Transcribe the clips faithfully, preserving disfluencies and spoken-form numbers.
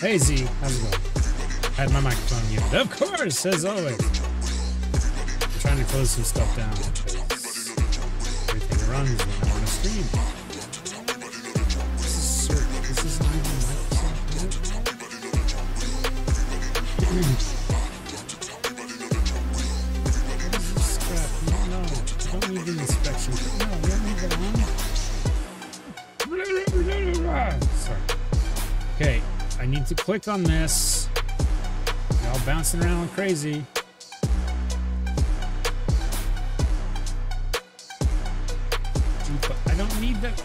Hey Z, how's it going? I had my microphone muted. Of course, as always. I'm trying to close some stuff down because everything runs when I want to stream. This is this isn't even Microsoft, is it? We need the inspection. No, we don't need that one. Sorry. Okay, I need to click on this. Y'all bouncing around like crazy. I don't need that.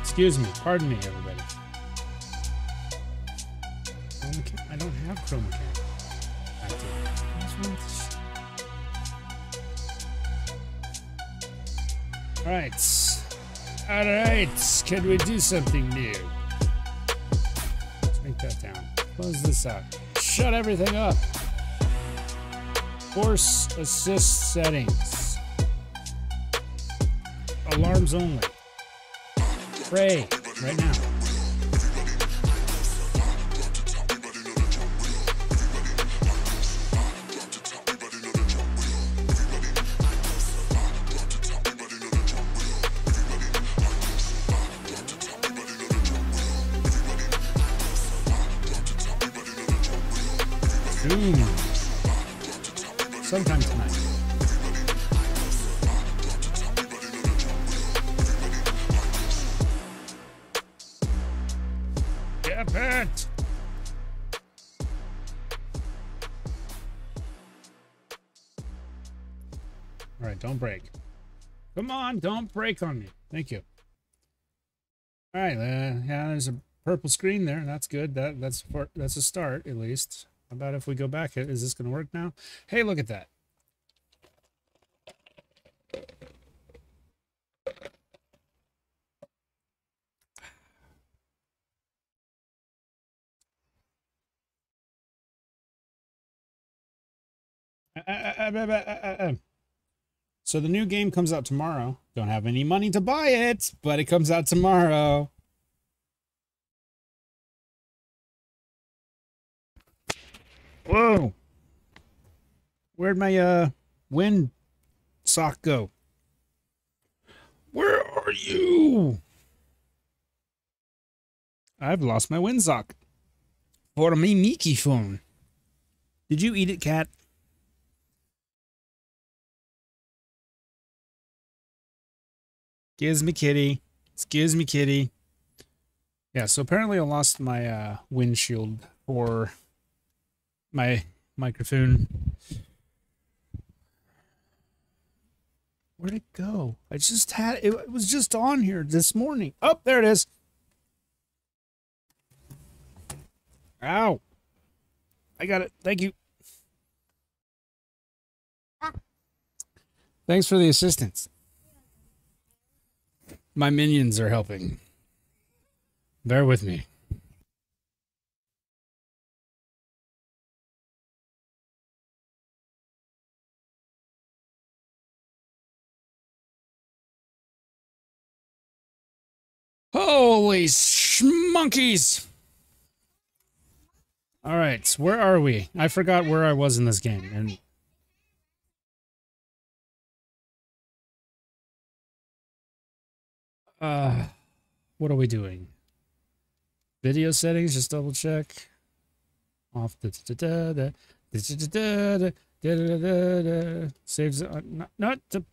Excuse me. Pardon me, everybody. I don't have chroma cam. All right, all right, can we do something new? Let's make that down, close this out, shut everything up. Force assist settings. Alarms only. Pray right now. Sometime tonight. Get it! All right, don't break. Come on, don't break on me. Thank you. All right, uh, yeah, there's a purple screen there. That's good. That that's for, that's a start at least. How about if we go back? Is this going to work now? Hey, look at that. So the new game comes out tomorrow. Don't have any money to buy it, but it comes out tomorrow. Whoa! Where'd my uh wind sock go? Where are you? I've lost my wind sock. For me Mickey phone. Did you eat it, cat? Excuse me, kitty. Excuse me, kitty. Yeah, so apparently I lost my uh windshield for my microphone. Where'd it go? I just had it, it was just on here this morning. Oh, there it is. Ow. I got it. Thank you. Thanks for the assistance. My minions are helping. Bear with me. Holy schmunkies! All right, where are we? I forgot where I was in this game. And uh, what are we doing? Video settings. Just double check. Off. Da da da da da da da da da da. Saves. Uh, not not the.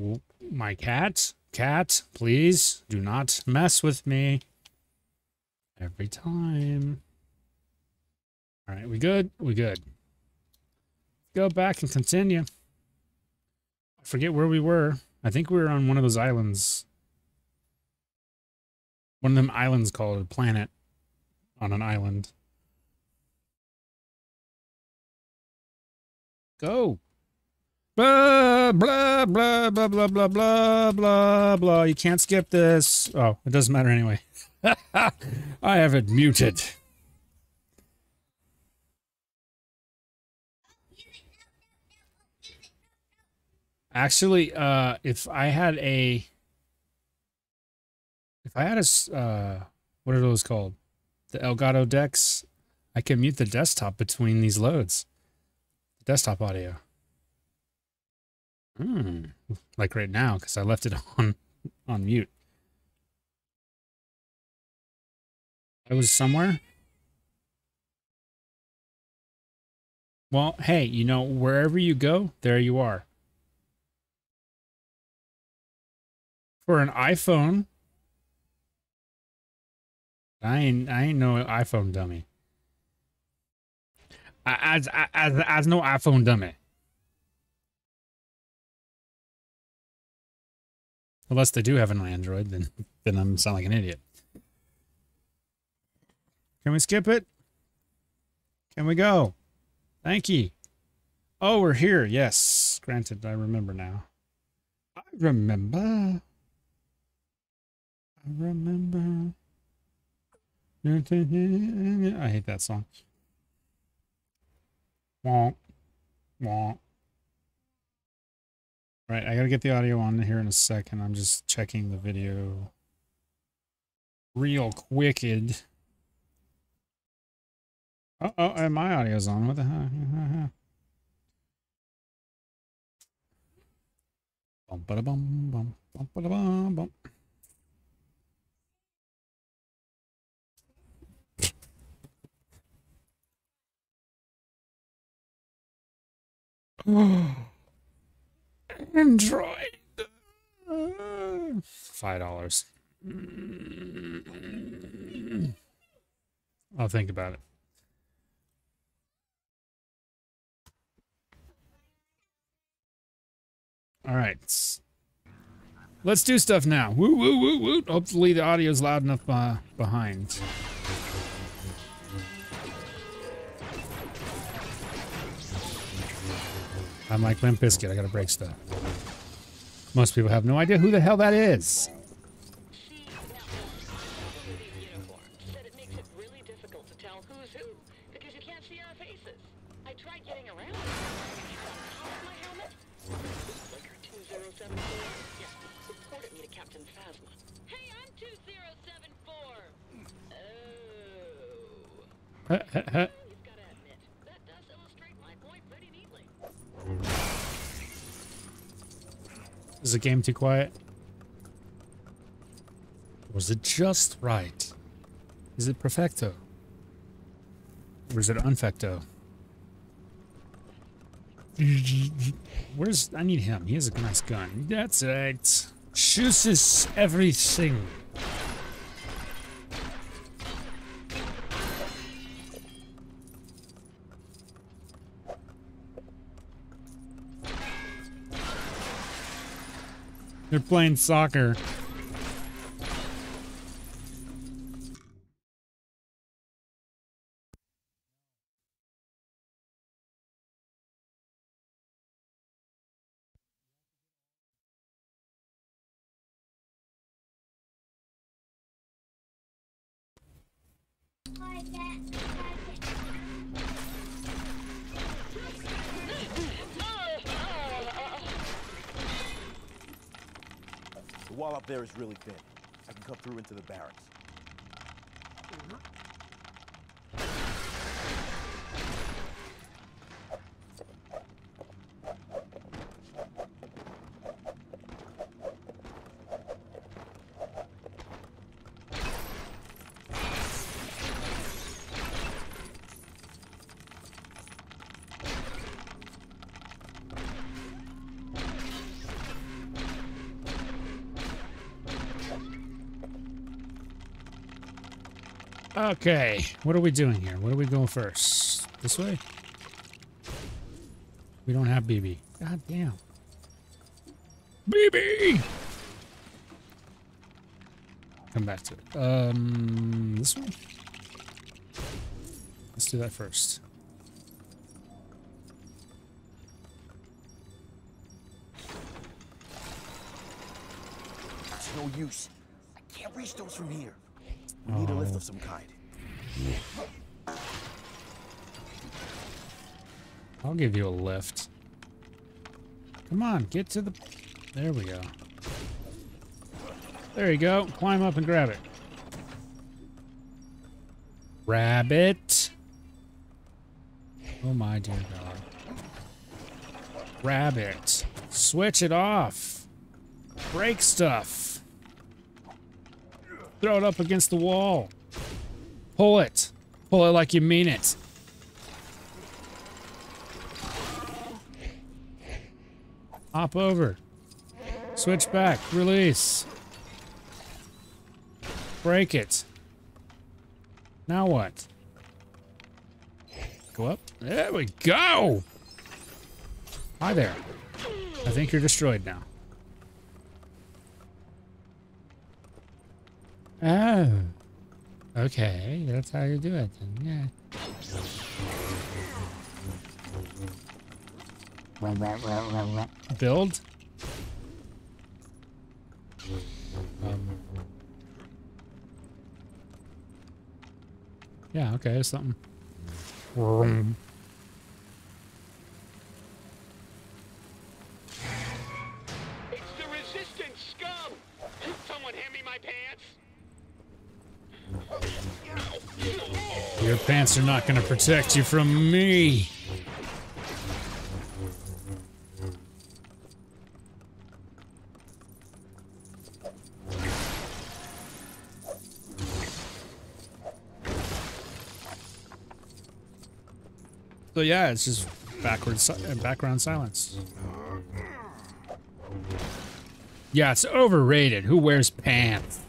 Oh, my cat. Cat, please do not mess with me every time. All right, we good? We good. Go back and continue. I forget where we were. I think we were on one of those islands. One of them islands called a planet on an island. Go. Blah, blah, blah, blah, blah, blah, blah, blah, blah. You can't skip this. Oh, it doesn't matter anyway. I have it muted. Actually, uh, if I had a... If I had a... Uh, what are those called? the Elgato decks. I can mute the desktop between these loads. Desktop audio. Hmm. Like right now, because I left it on on mute. I was somewhere. Well, hey, you know, wherever you go, there you are. For an iPhone, I ain't I ain't no iPhone dummy. I I I I's no iPhone dummy. Unless they do have an Android, then then I'm sound like an idiot. Can we skip it? Can we go? Thank you. Oh, we're here. Yes. Granted, I remember now. I remember. I remember. I hate that song. Wonk. Wonk. Right, I gotta get the audio on here in a second. I'm just checking the video real quicked. Uh oh, and my audio's on. What the hell? Bum ba da bum bum bum ba da bum bum. Android. Five dollars. I'll think about it. All right, let's do stuff now. Woo, woo, woo, woo. Hopefully the audio's loud enough uh, behind. I'm like Limp Bizkit, I gotta break stuff. Most people have no idea who the hell that is. Is the game too quiet? Was it just right? Is it perfecto? Or is it unfecto? Where's... I need him. He has a nice gun. That's right. Chooses everything. They're playing soccer. There is really thin. I can come through into the barracks. Okay, what are we doing here? What are we going first? This way? We don't have B B. God damn. B B! Come back to it. Um, this one? Let's do that first. It's no use. I can't reach those from here. We need a lift of some kind. I'll give you a lift. Come on, get to the... There we go. There you go. Climb up and grab it. Rabbit. Oh my dear God. Rabbit. Switch it off. Break stuff. Throw it up against the wall. Pull it. Pull it like you mean it. Hop over. Switch back. Release. Break it. Now what? Go up. There we go! Hi there. I think you're destroyed now. Oh. Okay, that's how you do it then. Yeah. Build? Um. Yeah, okay, there's something. Vroom. It's the resistance, scum! Someone hand me my pants! Your pants are not gonna protect you from me! So yeah, it's just backwards si background silence. Yeah, it's overrated. Who wears pants?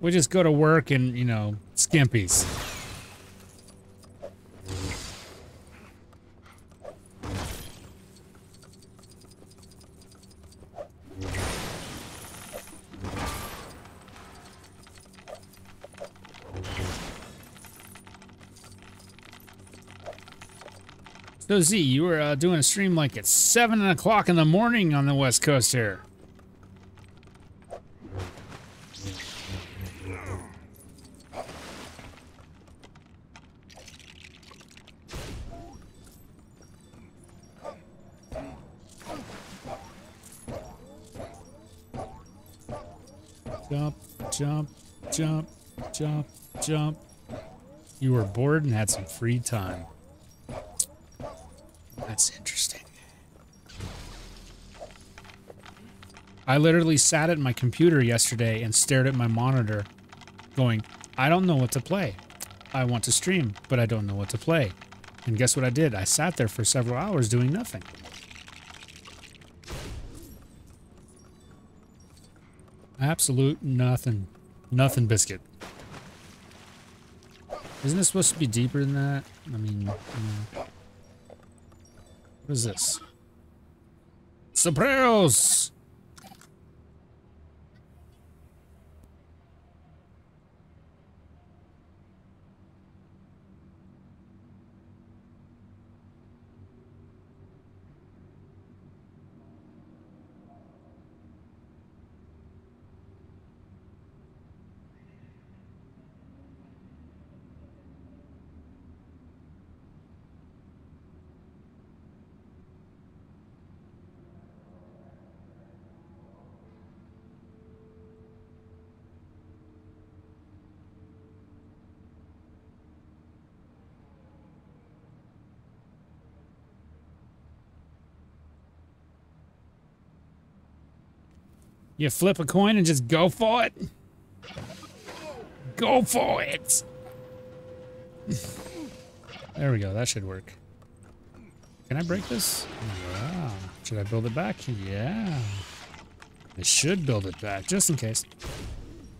We just go to work in, you know, skimpies. So Z, you were uh, doing a stream like at seven o'clock in the morning on the West Coast here. Jump, jump, jump, jump, jump. You were bored and had some free time. That's interesting. I literally sat at my computer yesterday and stared at my monitor going, I don't know what to play. I want to stream, but I don't know what to play. And guess what I did? I sat there for several hours doing nothing. Absolute nothing. Nothing biscuit. Isn't this supposed to be deeper than that? I mean... You know. What is this? Sopranos! You flip a coin and just go for it? Go for it! There we go, that should work. Can I break this? Yeah. Should I build it back? Yeah. I should build it back, just in case.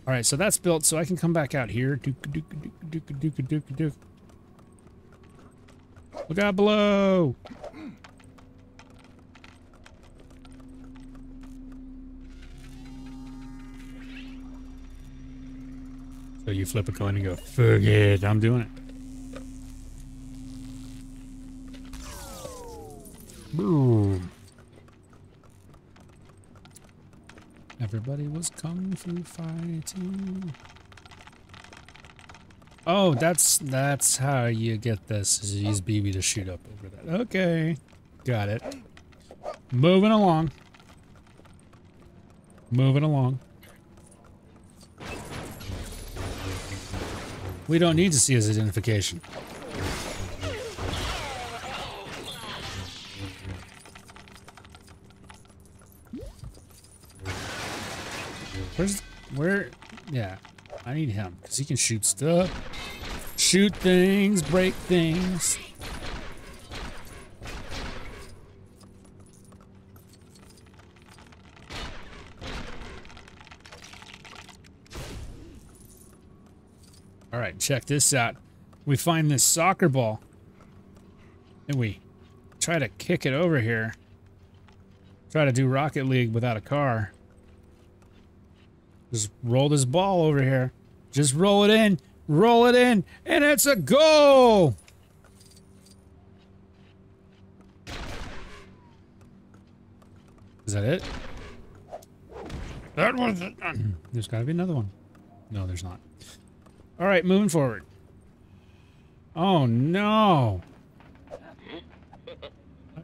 Alright, so that's built, so I can come back out here. Dook-a-dook-a-dook-a-dook-a-dook-a-dook-a-dook. Look out below! So you flip a coin and go, fuck it, I'm doing it. Boom. Everybody was kung fu fighting. Oh, that's that's how you get this, is you use B B to shoot up over that. Okay. Got it. Moving along. Moving along. We don't need to see his identification. Where's... Where... Yeah. I need him. Because he can shoot stuff. Shoot things. Break things. Alright, check this out. We find this soccer ball. And we try to kick it over here. Try to do Rocket League without a car. Just roll this ball over here. Just roll it in. Roll it in. And it's a goal! Is that it? That was it. There's gotta be another one. No, there's not. All right, moving forward. Oh no! I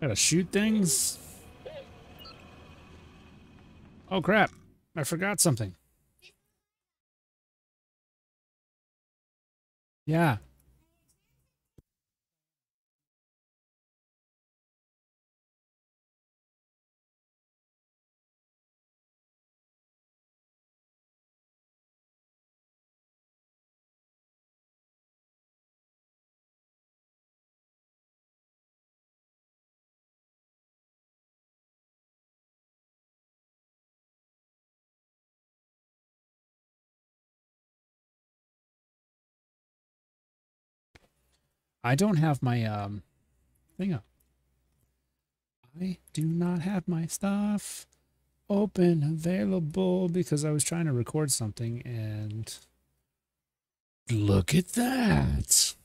gotta shoot things. Oh crap! I forgot something. Yeah. I don't have my um, thing up. I do not have my stuff open, available, because I was trying to record something, and look at that.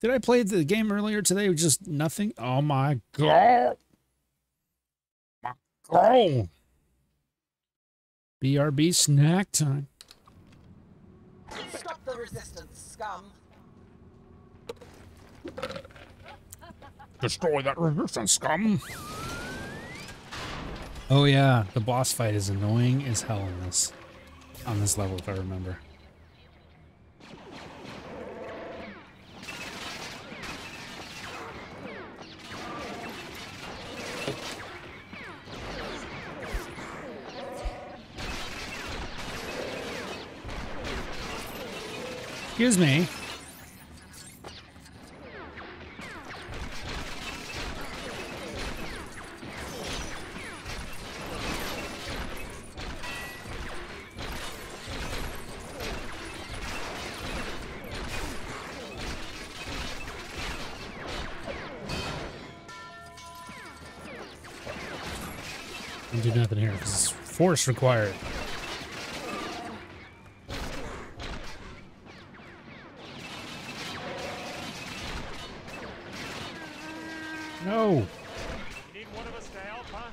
Did I play the game earlier today with just nothing? Oh, my God. My God. B R B snack time. Stop the resistance, scum. Destroy that resistance, scum. Oh yeah, the boss fight is annoying as hell on this on this level, if I remember. Excuse me. I do nothing here because it's force required. No. Need one of us to help, huh?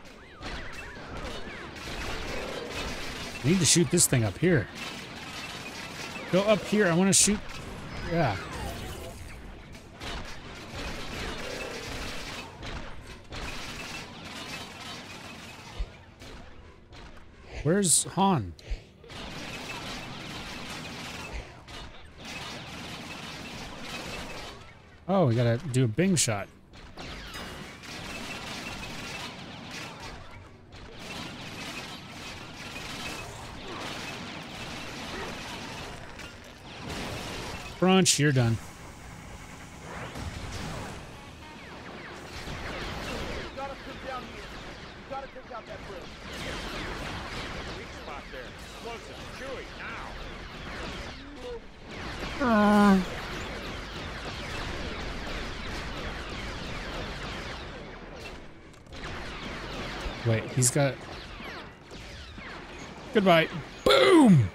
I need to shoot this thing up here. Go up here. I want to shoot. Yeah. Where's Han? Oh, we gotta do a Bing shot. Crunch, you're done. You gotta put down here. You gotta put down that bridge. Weak spot there. Explosive. Chewy, now. Uh. Wait, he's got... Goodbye. Boom!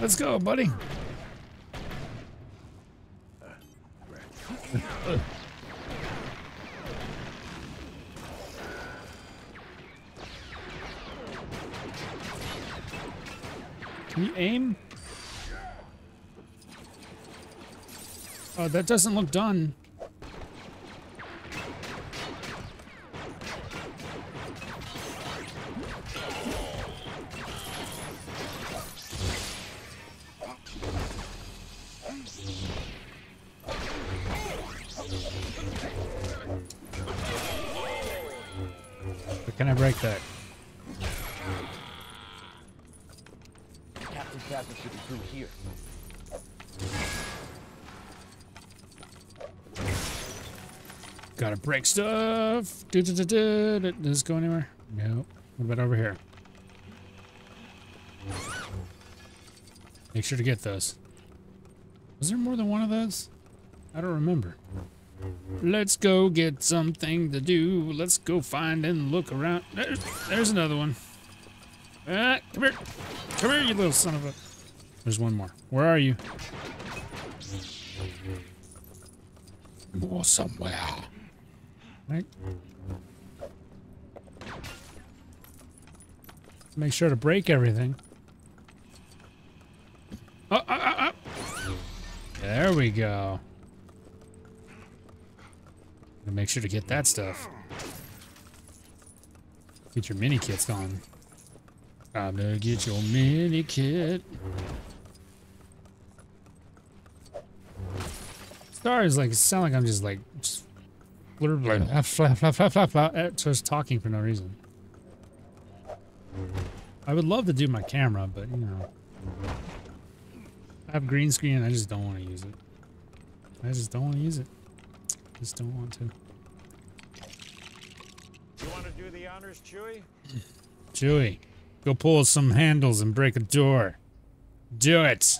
Let's go, buddy. Can you aim? Oh, that doesn't look done. But can I break that? Captain Phasma should be through here. Gotta break stuff. Do, do, do, do. Does this go anywhere? No. What about over here? Make sure to get those. Was there more than one of those? I don't remember. Let's go get something to do. Let's go find and look around. There's, there's another one. Ah, come here. Come here, you little son of a... There's one more. Where are you? More somewhere. Right. Make sure to break everything. Oh, oh, oh, oh. There we go. Gotta make sure to get that stuff. Get your mini kits going. Time to get your mini kit. Stars like sound like I'm just like. Just Blah, blah, blah, blah, blah, blah. Just talking for no reason. I would love to do my camera, but you know, I have green screen and I just don't want to use it. I just don't want to use it. Just don't want to. You want to do the honors, Chewie? Chewie, go pull some handles and break a door. Do it.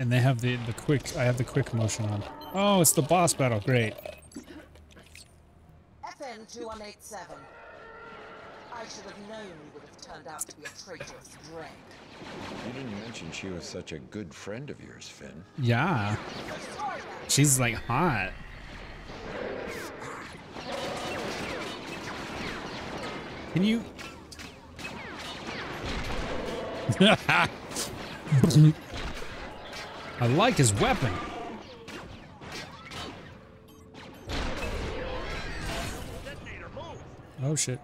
And they have the the quick. I have the quick motion on. Oh, it's the boss battle. Great. F M two one eight seven. I should have known you would have turned out to be a traitorous drag. You didn't mention she was such a good friend of yours, Finn. Yeah. She's like hot. Can you? I like his weapon. Oh shit.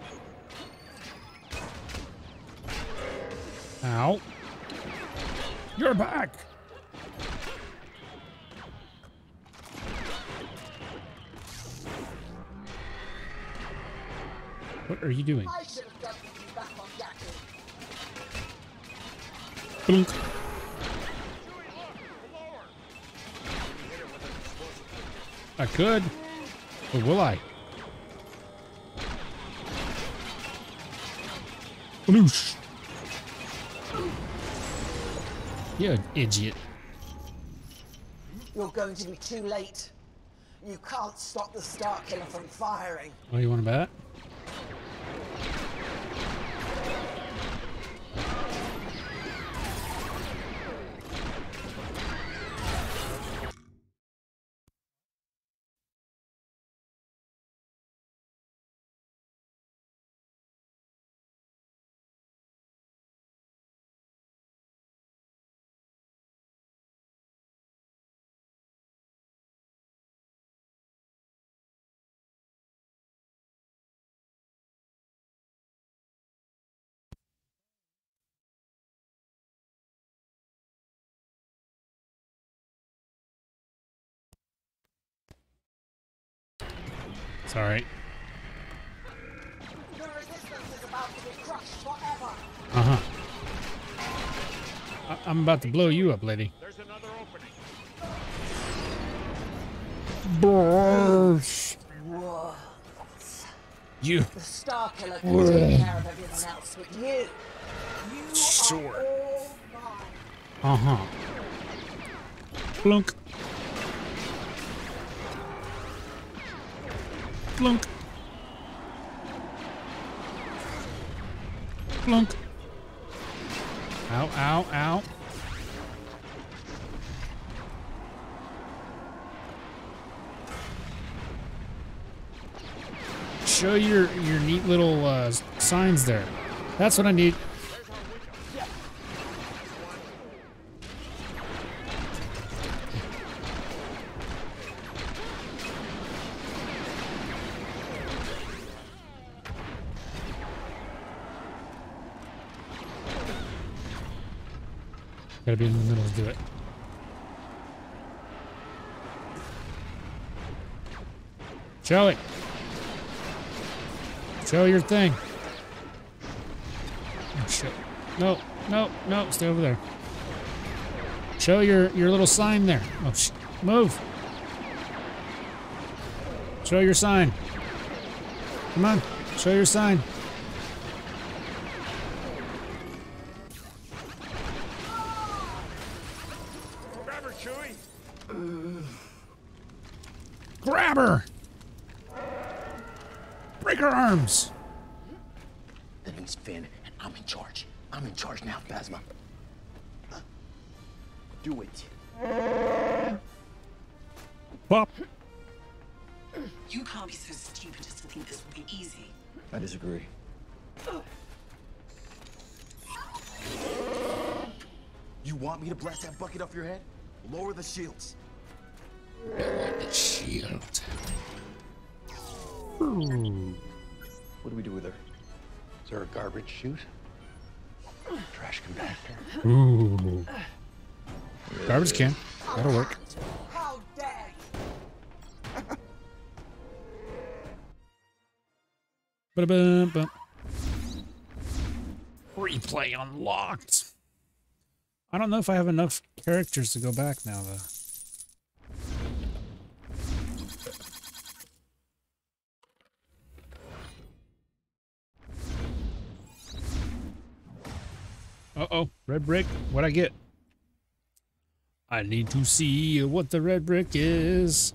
Ow. You're back. What are you doing? I should have done you back on Yaku. Blink. I could, but will I? Bloosh. You idiot. You're going to be too late. You can't stop the Starkiller from firing. Oh, you want to bet? It's alright. Your resistance is about to be crushed forever. Uh-huh. I'm about to blow you up, lady. There's another opening. You. The Starkiller can take care of everyone else with you. You sure. Are all mine. Uh-huh. Plunk. Plunk. Plunk. Ow, ow, ow. Show your, your neat little uh, signs there. That's what I need. Gotta be in the middle to do it. Show it. Show your thing. Oh, shit. No, no, no. Stay over there. Show your, your little sign there. Oh, shit. Move. Show your sign. Come on. Show your sign. Arms. That means Finn, and I'm in charge. I'm in charge now, Phasma. Huh? Do it. Pop. You can't be so stupid as to think this will be easy. I disagree. You want me to blast that bucket off your head? Lower the shields. Lower the shield. Ooh. What do we do with her? Is there a garbage chute? Trash compactor? Ooh. There garbage can. That'll work. How dare you. Ba-da-ba-ba. Replay unlocked. I don't know if I have enough characters to go back now, though. Uh-oh, red brick. What'd I get? I need to see what the red brick is.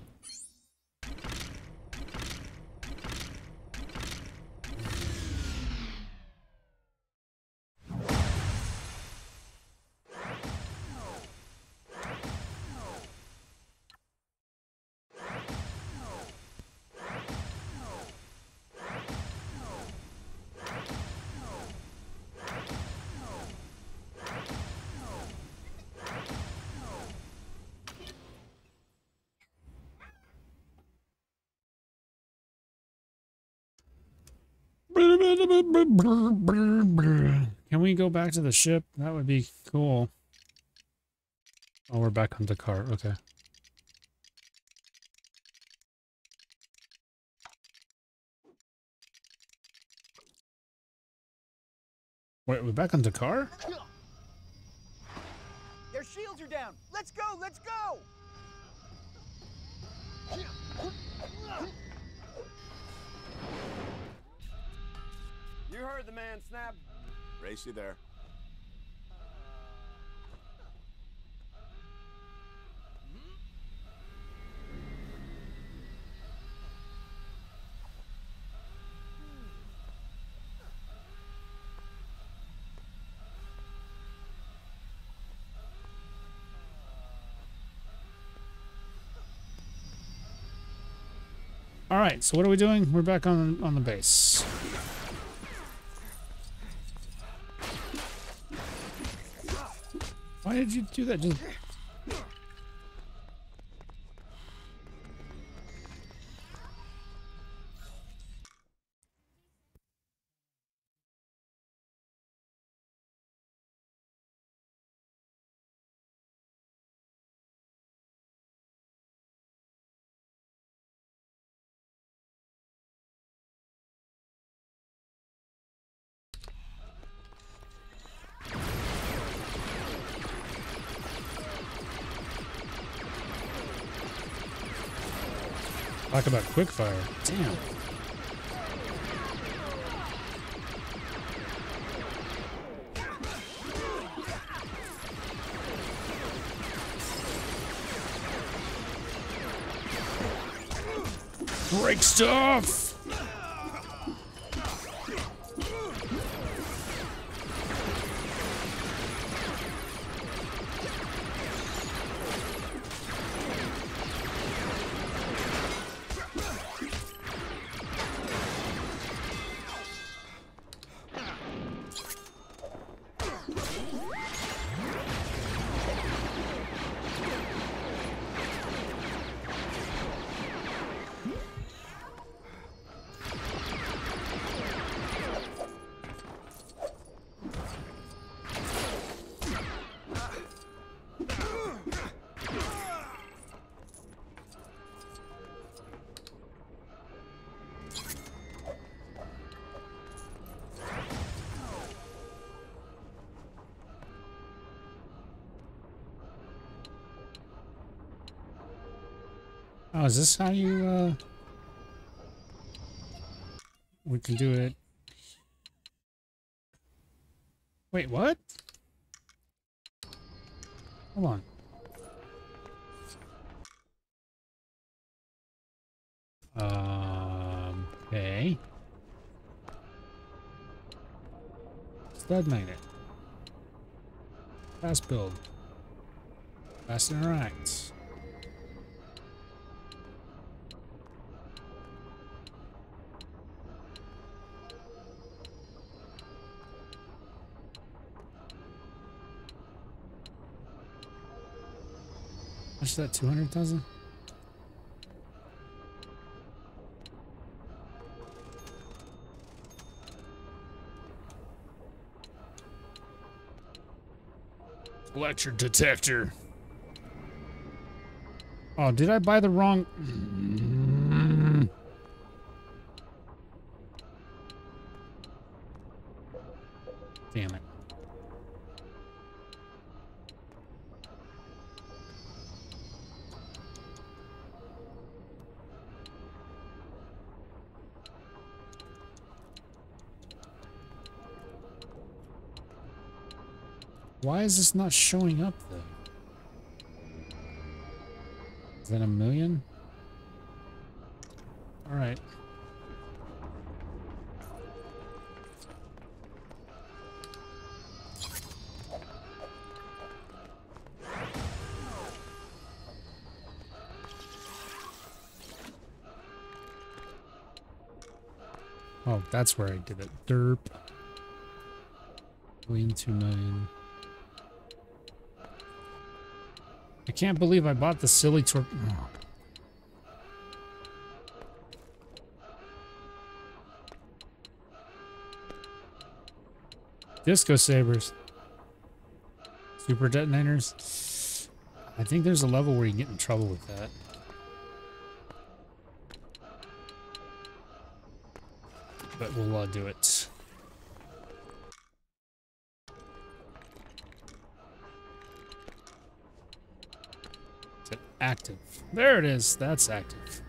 Can we go back to the ship? That would be cool. Oh, we're back on the car. Okay. Wait, we're back on the car? Their shields are down. Let's go, let's go! You heard the man, Snap. Race you there. All right, so what are we doing? We're back on on the base. Why did you do that? Just... Talk about quickfire. Damn. Break stuff! Oh, is this how you, uh... we can do it. Wait, what? Hold on. Um, okay. Stud magnet. Fast build. Fast interacts. What's that, two hundred thousand? Lecture detector. Oh, did I buy the wrong? Mm-hmm. Damn it. Why is this not showing up, though? Is that a million? All right. Oh, that's where I did it. Derp. Million, two million. I can't believe I bought the silly tor- oh. Disco sabers. Super detonators. I think there's a level where you get in trouble with that. But we'll uh, do it. Active. There it is. That's active.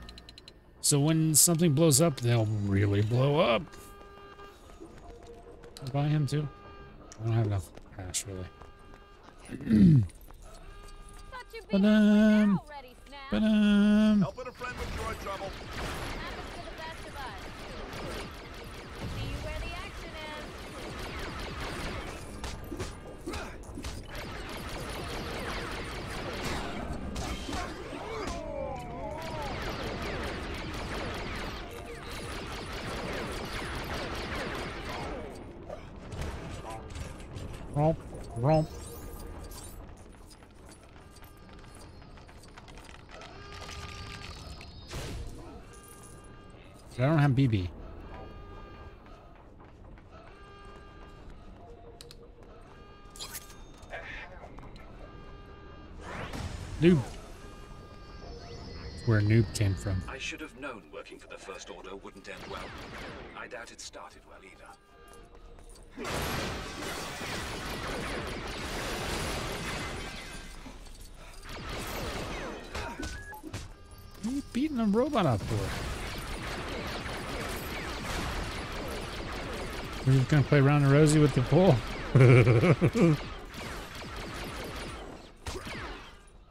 So when something blows up, they'll really blow up. I'll buy him too. I don't have enough cash really. Ba-dum. Ba-dum. Helping a friend with your trouble. Happens to the best of us. See you where the action is. Romp, romp. I don't have B B. Noob. Where noob came from. I should have known working for the First Order wouldn't end well. I doubt it started well either. What are you beating a robot up for? We're just gonna play round and rosy with the pole.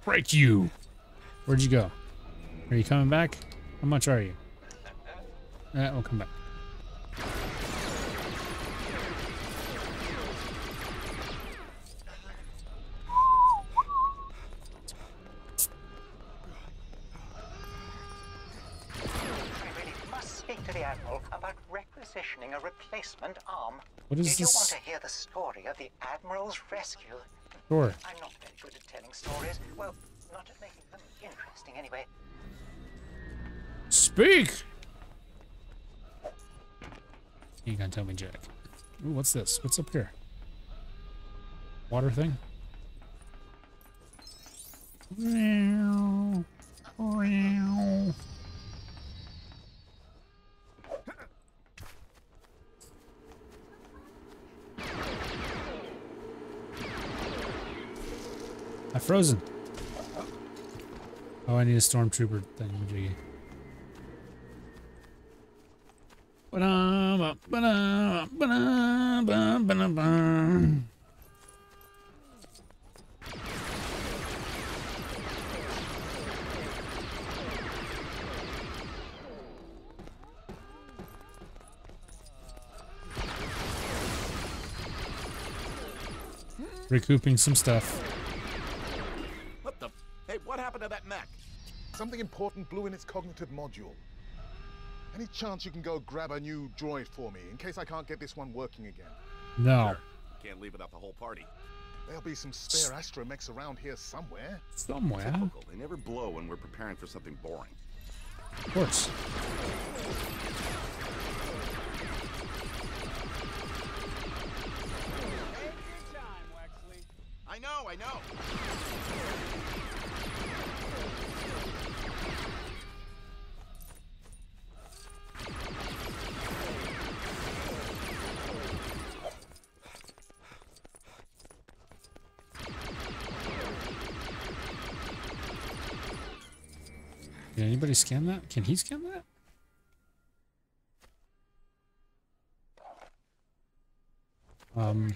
Break you! Where'd you go? Are you coming back? How much are you? Uh, we'll come back. What is Did this? You want to hear the story of the Admiral's rescue? Sure. I'm not very good at telling stories. Well, not at making them interesting, anyway. Speak! You ain't gonna tell me, Jack. Ooh, what's this? What's up here? Water thing? Meow. Meow. I've frozen. Oh, I need a stormtrooper thingamajiggy. Recouping some stuff. What the? Hey, what happened to that mech? Something important blew in its cognitive module. Any chance you can go grab a new droid for me, in case I can't get this one working again? No. Sure. Can't leave without the whole party. There'll be some spare astromechs around here somewhere. Somewhere? Typical. They never blow when we're preparing for something boring. Of course. Take your time, Wexley. I know, I know. Can anybody scan that? Can he scan that? Um.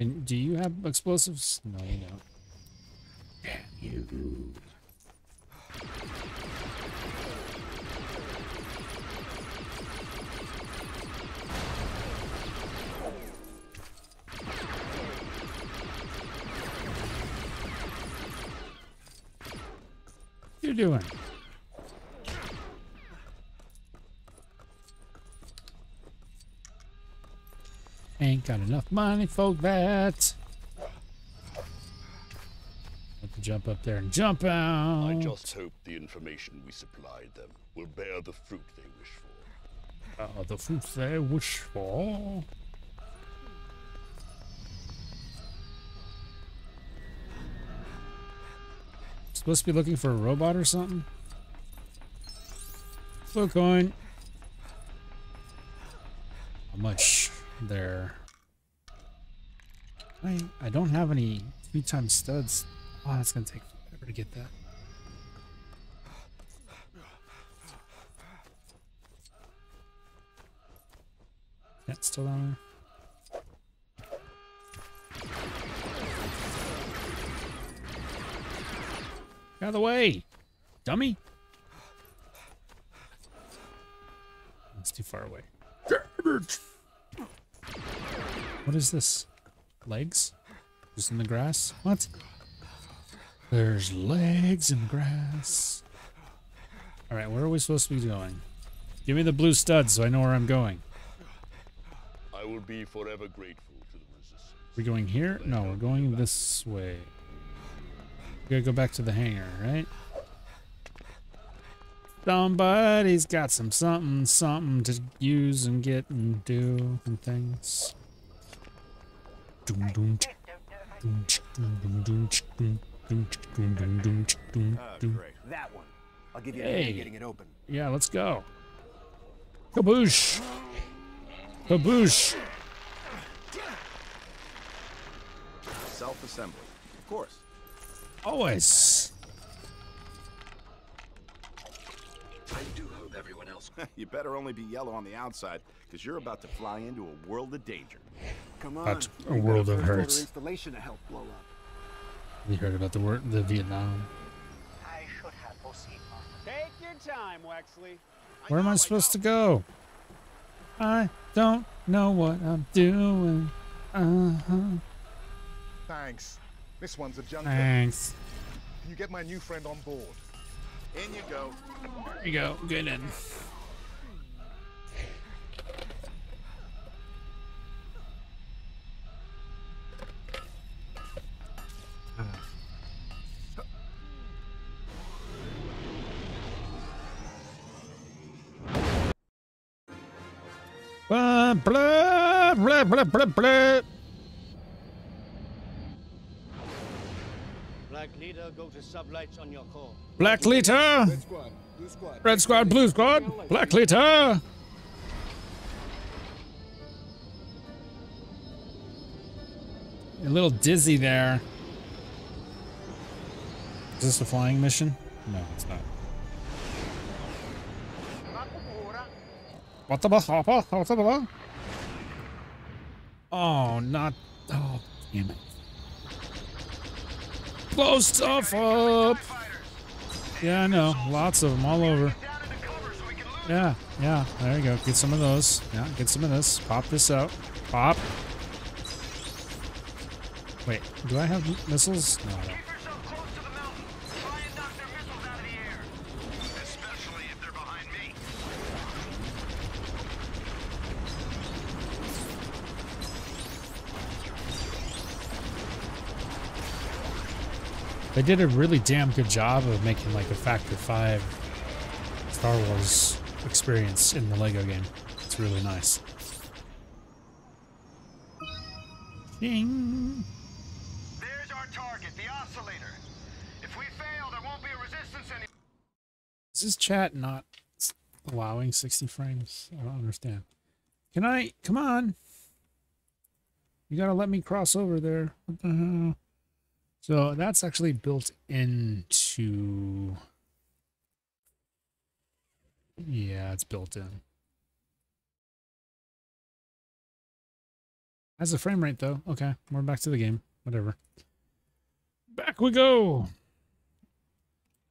And do you have explosives? No, you don't. Damn you. What are you doing? Ain't got enough money for that. Have to jump up there and jump out. I just hope the information we supplied them will bear the fruit they wish for. Uh, the fruit they wish for. Supposed to be looking for a robot or something? Flow coin. How much there? I I don't have any three times studs. Oh, that's gonna take forever to get that. That's still on there. Out of the way, dummy. That's too far away. What is this? Legs? Just in the grass? What? There's legs in the grass. All right, where are we supposed to be going? Give me the blue studs so I know where I'm going. I will be forever grateful to the resistance. We're going here? No, we're going this way. We gotta go back to the hangar, right? Somebody's got some something, something to use and get and do and things. Hey, yeah, let's go. Kaboosh! Kaboosh! Self-assembly, of course. Always. I do hope everyone else. You better only be yellow on the outside, because you're about to fly into a world of danger. Come on. About a world of hurt. Installation to help blow up. We heard about the word, the Vietnam. I should have proceeded. Take your time, Wexley. Where am I supposed to go? I don't know what I'm doing. Uh huh. Thanks. This one's a junker. Thanks. Can you get my new friend on board? In you go. There you go. Get in. Blah, blah, blah, blah, blah, blah. Black leader, go to sublights on your core. Black leader. Red squad, blue squad. Red squad, blue squad. Black leader. A little dizzy there. Is this a flying mission? No, it's not. Oh, not... Oh, damn it. Blow stuff up! Yeah, I know. Lots of them all over. Yeah, yeah. There you go. Get some of those. Yeah, get some of this. Pop this out. Pop. Wait, do I have missiles? No, I don't. They did a really damn good job of making like a factor five Star Wars experience in the Lego game. It's really nice. Ding! There's our target, the oscillator. If we fail, there won't be a resistance anymore. Is this chat not allowing sixty frames? I don't understand. Can I? Come on! You gotta let me cross over there. What the hell? So that's actually built into, yeah, it's built in. Has a frame rate though. Okay, we're back to the game. Whatever. Back we go.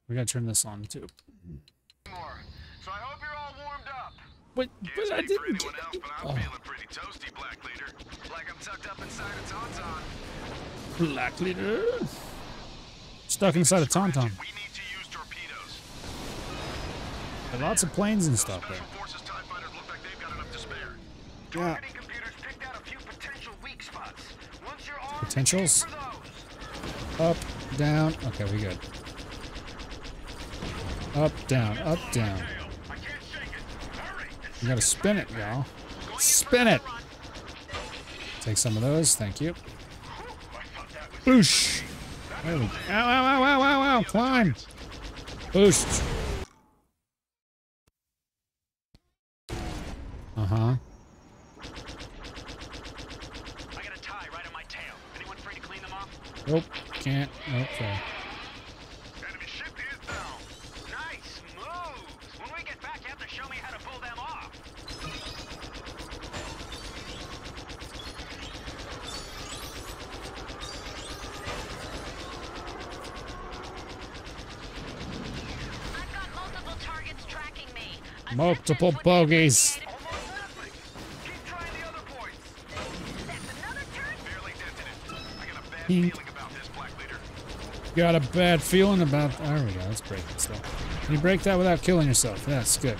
We gotta turn this on too. So I hope you're all warmed up. But, but I didn't. Else, but I'm oh. feeling pretty toasty, Black Leader. Like I'm tucked up inside a Tauntaun. Black Leader. Stuck inside a Tauntaun. We need to use torpedoes. There are lots of planes and stuff there. Yeah. Potentials? Up, down. Okay, we good. Up, down, up, down. You gotta spin it, y'all. Spin it! Take some of those, thank you. Boosh! Ow, ow, ow, ow, ow, ow! Climb! Boosh! Uh-huh. I got a tie right on my tail. Anyone free to clean them off? Nope. Can't. Nope. Sorry. Enemy ship is down. Nice moves! When we get back, you have to show me how to pull them off. Multiple bogeys. Pink. Got a bad feeling about. There we go. Let's break this stuff. Can you break that without killing yourself? That's good.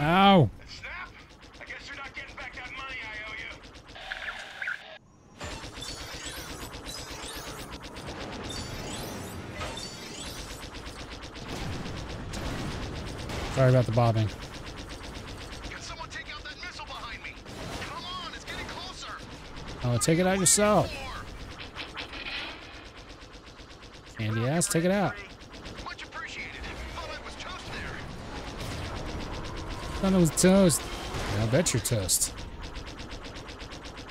Ow. Sorry about the bobbing. Can someone take out that missile behind me? Come on, it's getting closer. Oh, take it out yourself. Candy ass, take it out. Much appreciated. Thought I was toast there. Thought I was toast. I bet you're toast.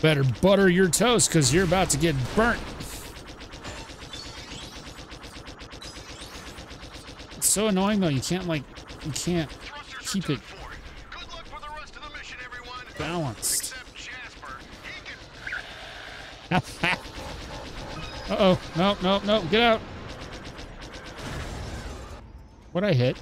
Better butter your toast, because you're about to get burnt. It's so annoying, though. You can't, like... You can't keep it balanced. Uh-oh. No, no, no. Get out. What'd I hit?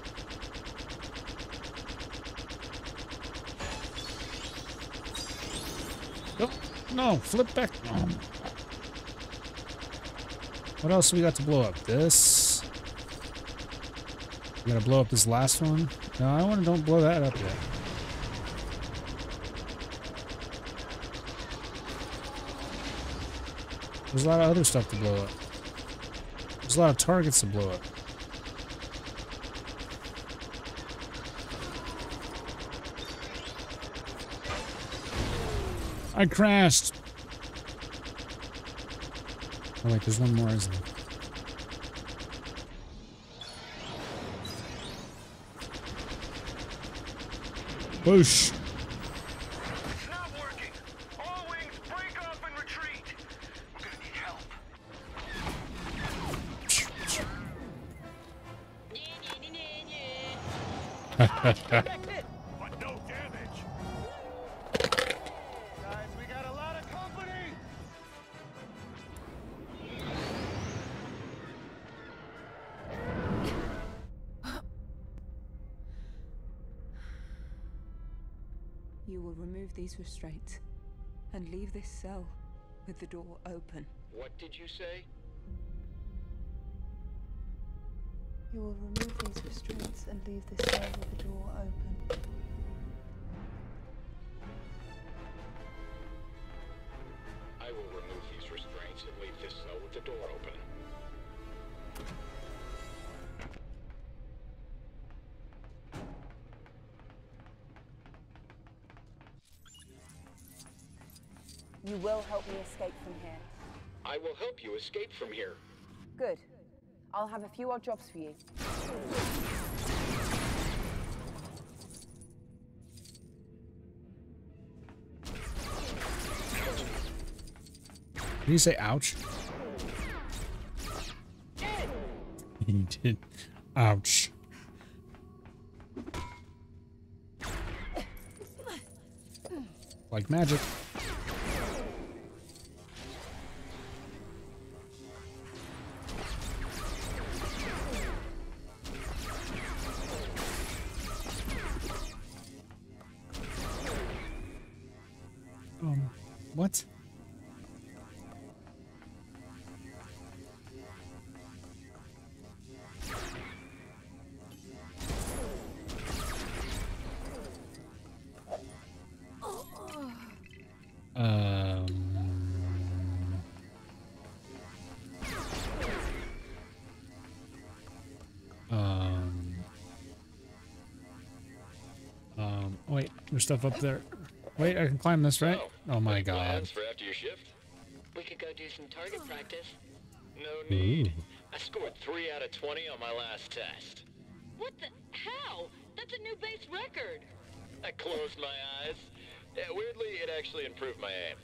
Nope. No. Flip back. No. What else we got to blow up? This... You gotta blow up this last one? No, I wanna don't blow that up yet. There's a lot of other stuff to blow up. There's a lot of targets to blow up. I crashed! Oh wait, there's one more, isn't there? Boosh. It's not working. All wings break up You will remove these restraints and leave this cell with the door open. What did you say? You will remove these restraints and leave this cell with the door open. I will remove these restraints and leave this cell with the door open. You will help me escape from here. I will help you escape from here. Good. I'll have a few odd jobs for you. Did you say ouch? He did. Ouch. Like magic. What? Um. Um. Um. Oh, wait, there's stuff up there. Wait, I can climb this, right? Oh my god. For after your shift? We could go do some target practice. No need. Ooh. I scored three out of twenty on my last test. What the? How? That's a new base record. I closed my eyes. Yeah, weirdly, it actually improved my aim.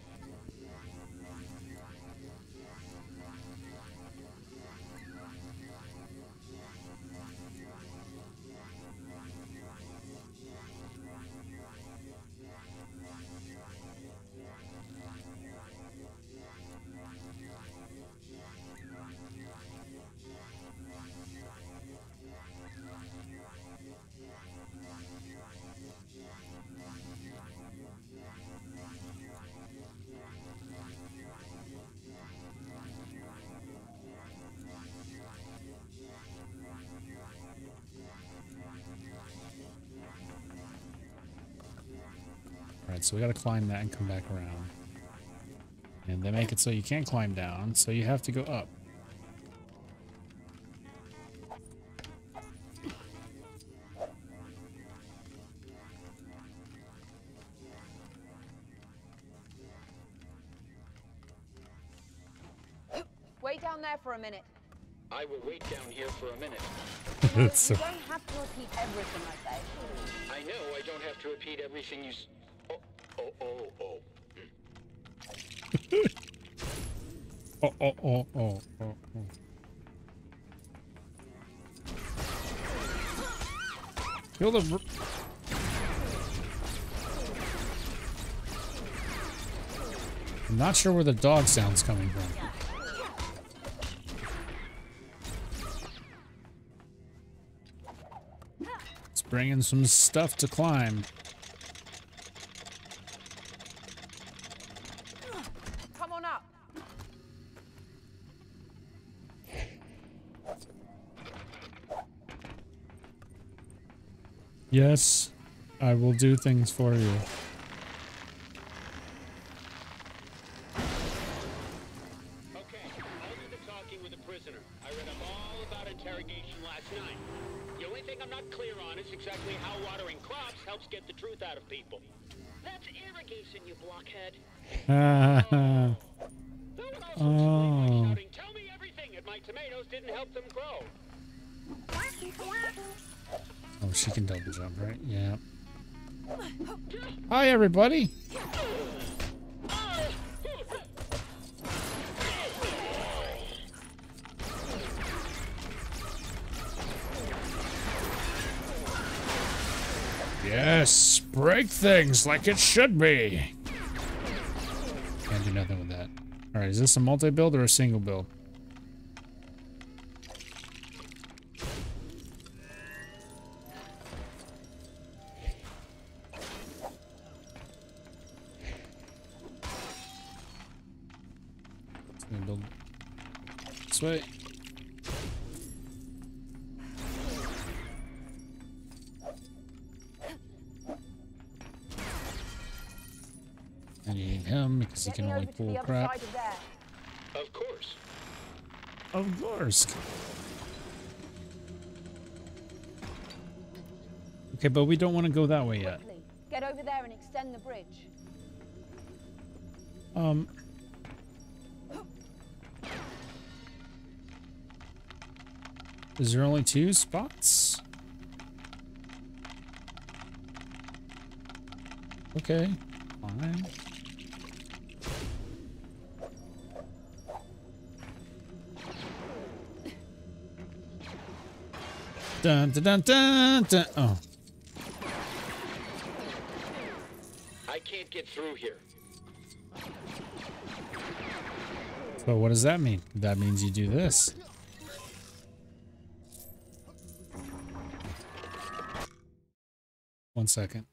So we gotta climb that and come back around. And they make it so you can't climb down, so you have to go up. Wait down there for a minute. I will wait down here for a minute. You know, so... you don't have to repeat everything I say. I know I don't have to repeat everything you... Oh, oh, oh. oh, oh, oh, oh, oh, oh. Kill the... I'm not sure where the dog sound's coming from. Let's bring in some stuff to climb. Yes, I will do things for you. Okay, I did the talking with a prisoner. I read up all about interrogation last night. The only thing I'm not clear on is exactly how watering crops helps get the truth out of people. That's irrigation, you blockhead. oh. oh. Shouting, tell me everything, and my tomatoes didn't help them grow. Oh, she can double jump, right? Yeah. Hi, everybody. Yes, break things like it should be. Can't do nothing with that. All right, is this a multi-build or a single build? I'm gonna build this way. I need him because he can only pull crap. Of course. Of course. Okay, but we don't want to go that way yet. Get over there and extend the bridge. Um. Is there only two spots? Okay, fine. Dun, dun, dun, dun, dun. Oh. I can't get through here. But what does that mean? That means you do this. One second.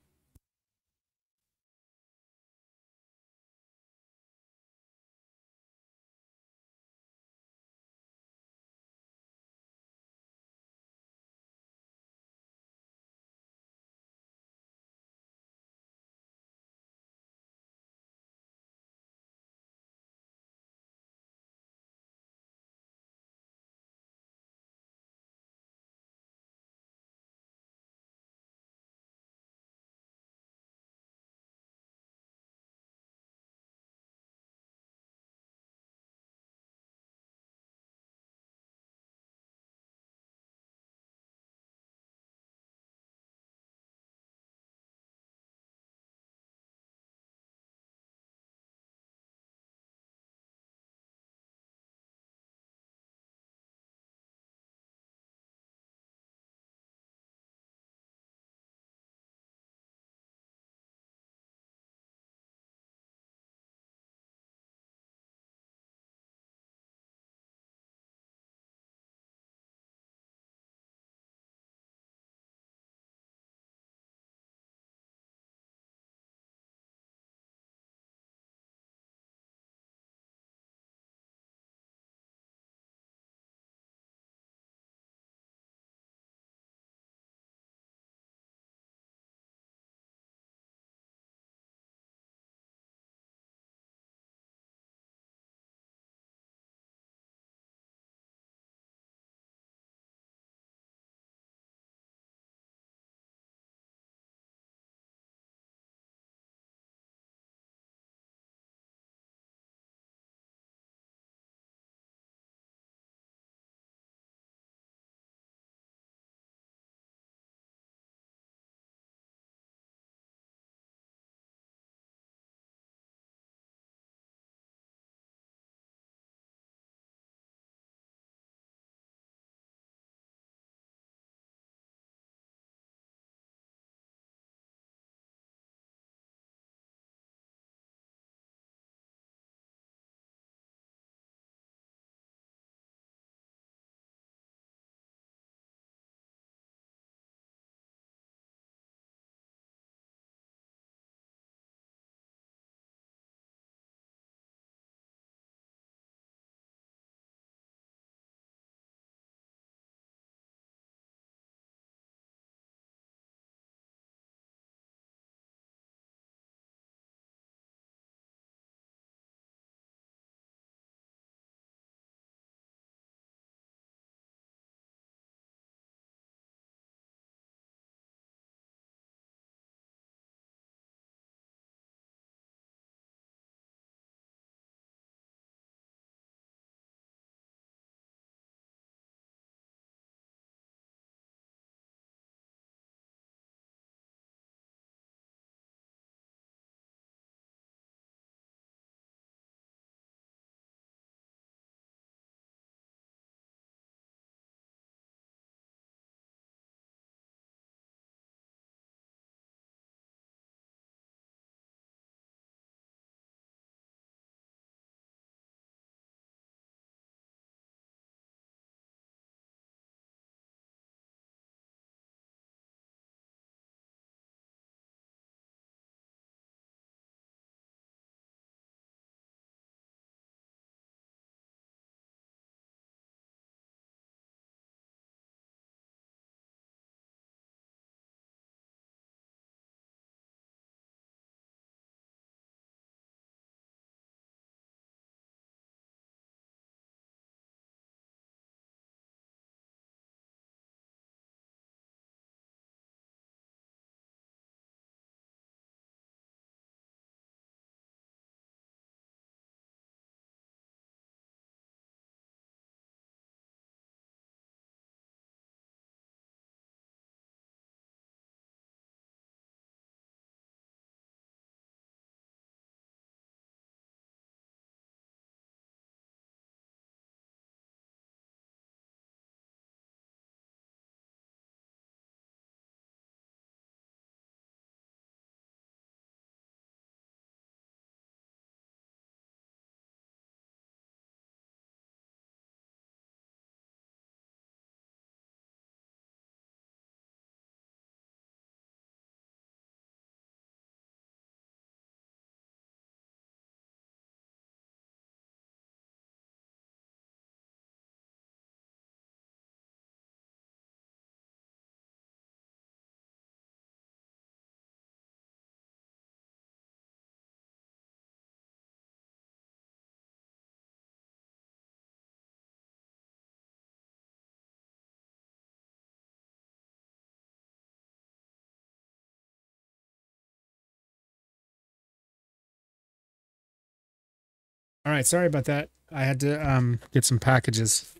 All right, sorry about that. I had to um, get some packages.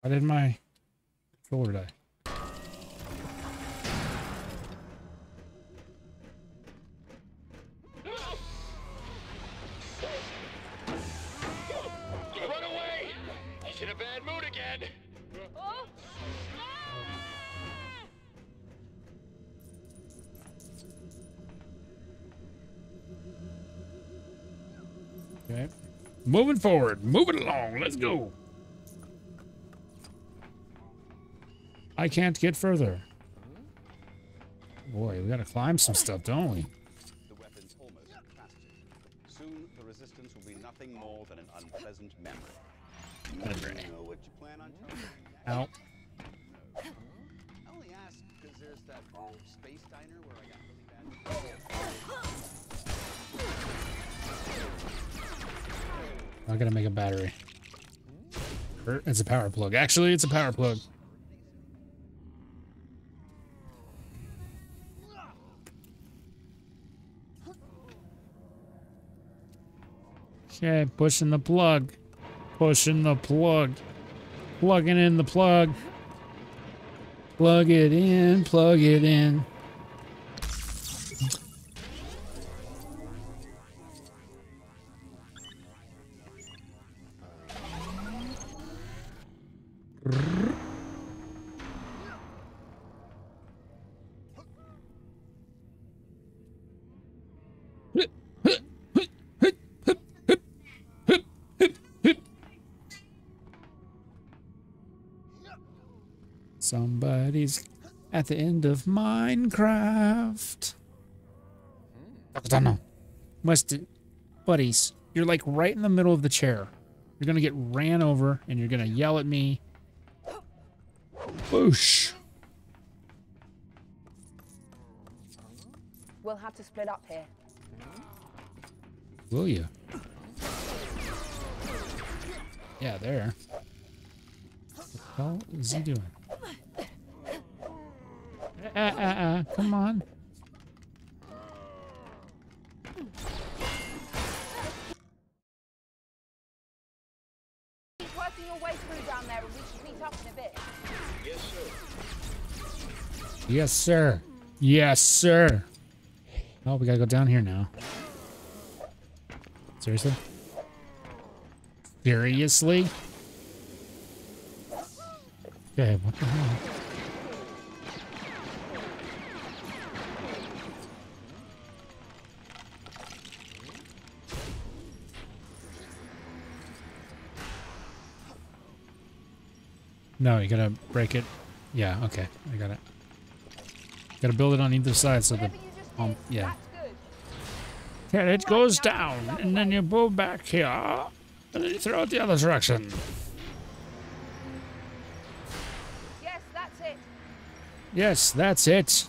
Why did my controller die? Okay. Moving forward. Moving along. Let's go. I can't get further. Boy, we gotta climb some stuff, don't we? The weapon's almost capacity. Soon the resistance will be nothing more than an unpleasant memory. Memory. You know what you plan on telling me. Ow. I only ask because there's that space diner where I got really bad. I gotta make a battery. Or it's a power plug. Actually, it's a power plug. Okay, pushing the plug. Pushing the plug. Plugging in the plug. Plug it in, plug it in. Somebody's at the end of Minecraft. I don't know. Weston, buddies, you're like right in the middle of the chair. You're gonna get ran over and you're gonna yell at me. Whoosh. We'll have to split up here. Will you? Yeah, there. What the hell is he doing? Uh, uh, uh, come on. Keep working your way through down there and we should meet up in a bit. Yes, sir. Yes, sir. Yes, sir. Oh, we gotta go down here now. Seriously? Seriously? Okay, what the hell? No, you gotta break it. Yeah, okay, I got it. Gotta build it on either side so the um, yeah. Yeah, it goes down, and then you go back here, and then you throw it the other direction. Yes, that's it. Yes, that's it.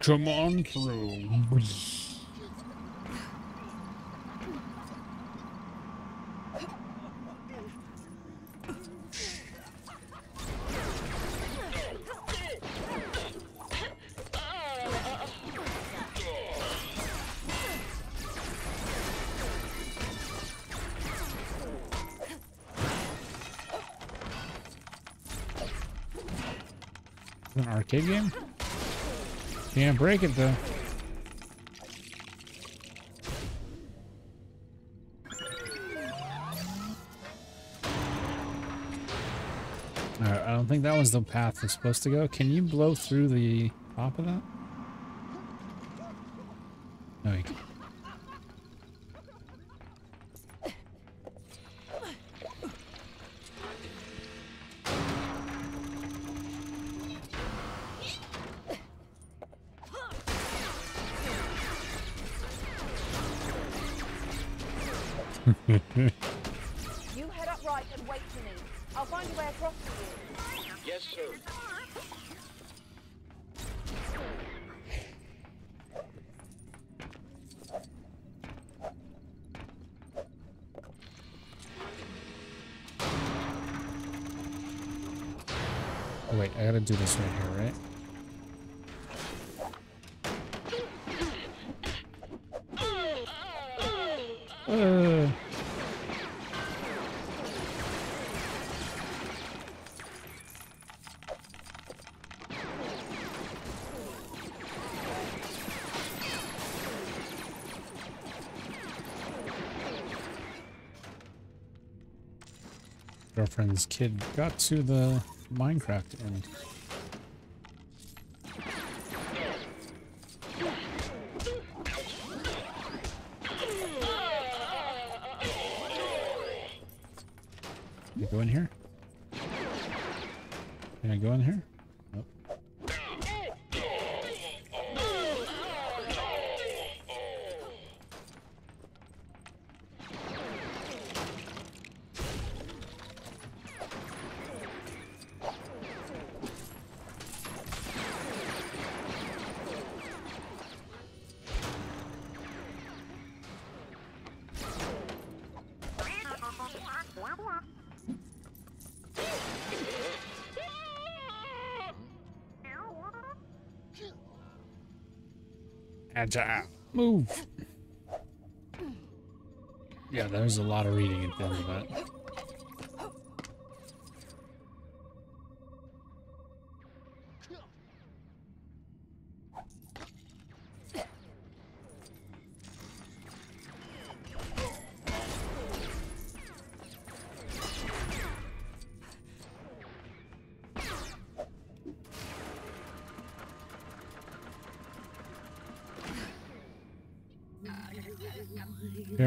Come on through. An arcade game? Can't break it though. Alright, I don't think that was the path we're supposed to go. Can you blow through the top of that? No, you can't. You head up right and wait for me. I'll find a way across to you. Yes, sir. Oh wait, I gotta do this right here, right? Uh. Girlfriend's kid got to the Minecraft end. Go in here? Can I go in here? Nope. Move. Yeah, there was a lot of reading at the end of that.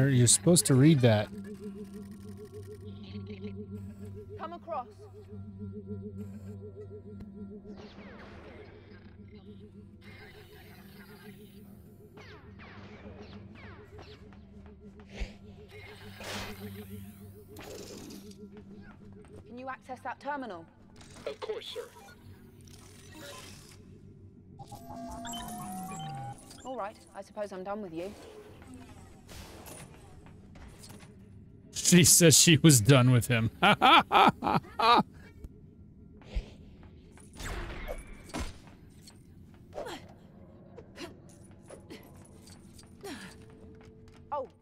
You're supposed to read that. Come across. Can you access that terminal? Of course, sir. All right, I suppose I'm done with you. She says she was done with him. Oh,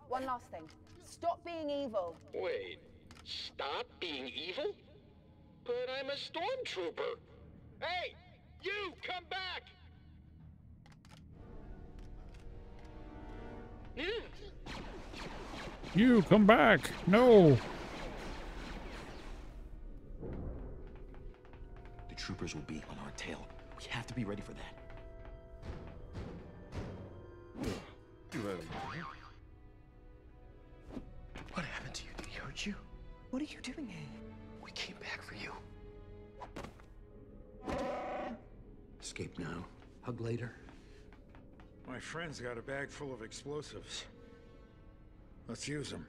one last thing. Stop being evil. Wait, stop being evil? But I'm a stormtrooper. Hey, you come back. Yeah. You come back. No. The troopers will be on our tail. We have to be ready for that. What happened to you? Did he hurt you? What are you doing here? We came back for you. Escape now. Hug later. My friend's got a bag full of explosives. Let's use them.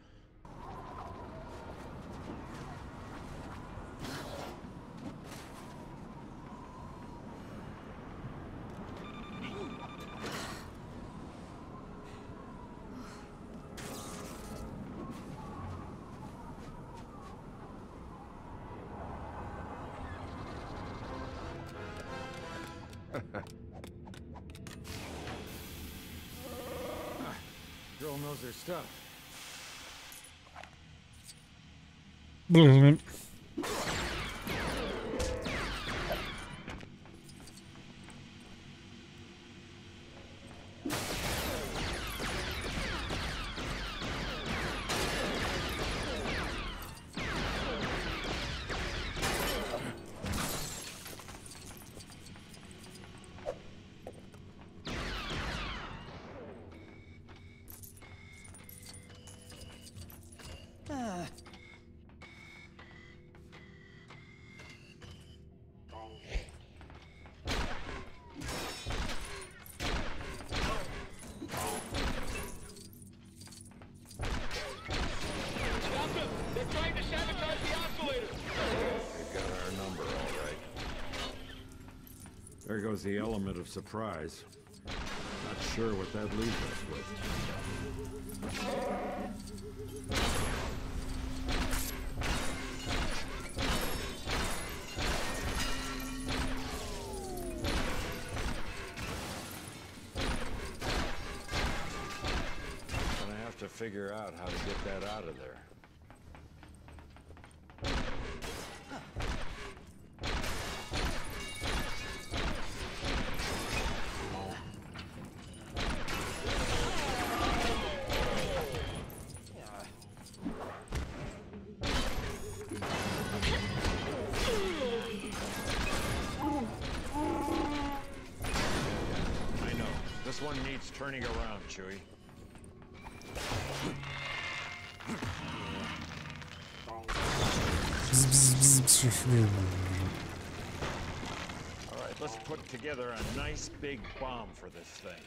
Girl knows her stuff. Brilliant. There goes the element of surprise. Not sure what that leaves us with. figure out how to get that out of there. One needs turning around, Chewie. All right, let's put together a nice big bomb for this thing.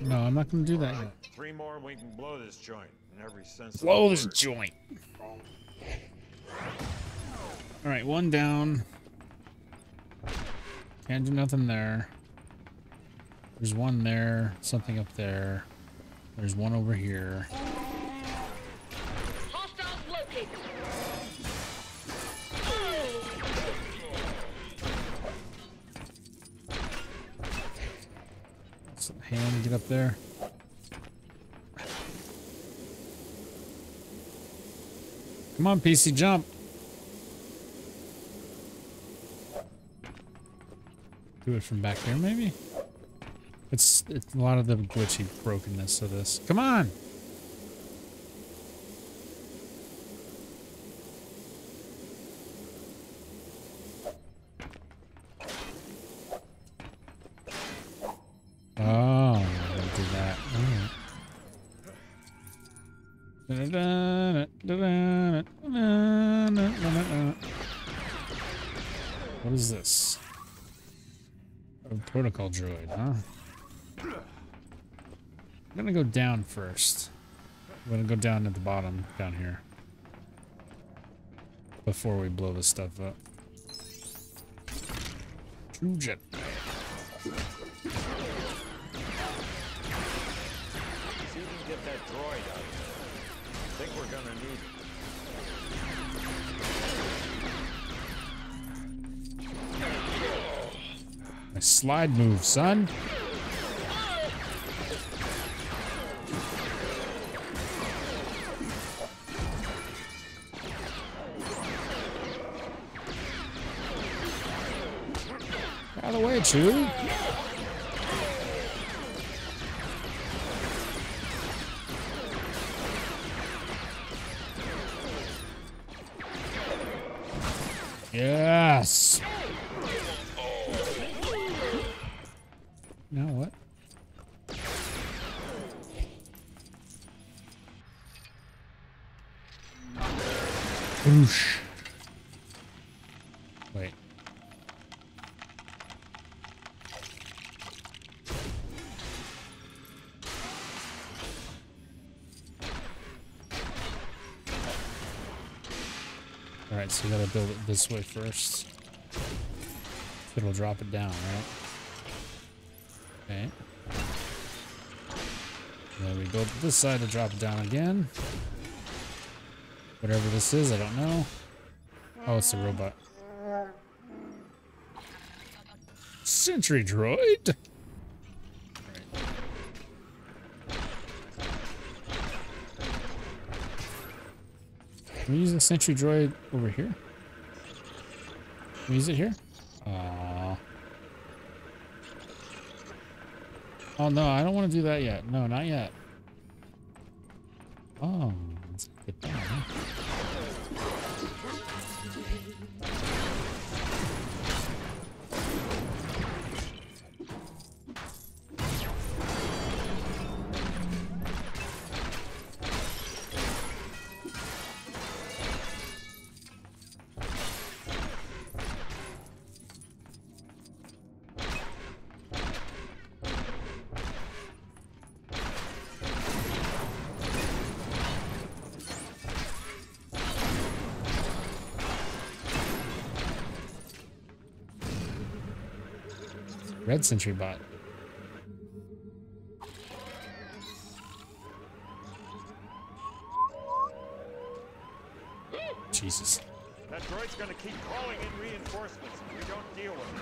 No, I'm not going to do that yet. Three more and we can blow this joint in every sense. Blow this joint. All right, one down. Can't do nothing there. There's one there, something up there. There's one over here. Hostiles located. Let's let Ham get up there. Come on, P C, jump. Do it from back there, maybe? It's, it's a lot of the glitchy brokenness of this. Come on! Oh, I did that. Right. What is this? A protocol droid, huh? I'm gonna go down first. I'm gonna go down at the bottom, down here. Before we blow this stuff up. True jet. See if we can get that droid out. I think we're gonna need it. Nice slide move, son. Out of the way, Chewie. Yes. Now what? Whoosh. Wait. Alright, so you gotta build it this way first. It'll drop it down, right? Okay. And then we build this side to drop it down again. Whatever this is, I don't know. Oh, it's a robot. Sentry droid! Can we use the sentry droid over here? Can we use it here? Aww. Oh no, I don't want to do that yet. No, not yet. Oh, let's get down. Red sentry bot. Jesus. That droid's gonna keep calling in reinforcements if we don't deal with it.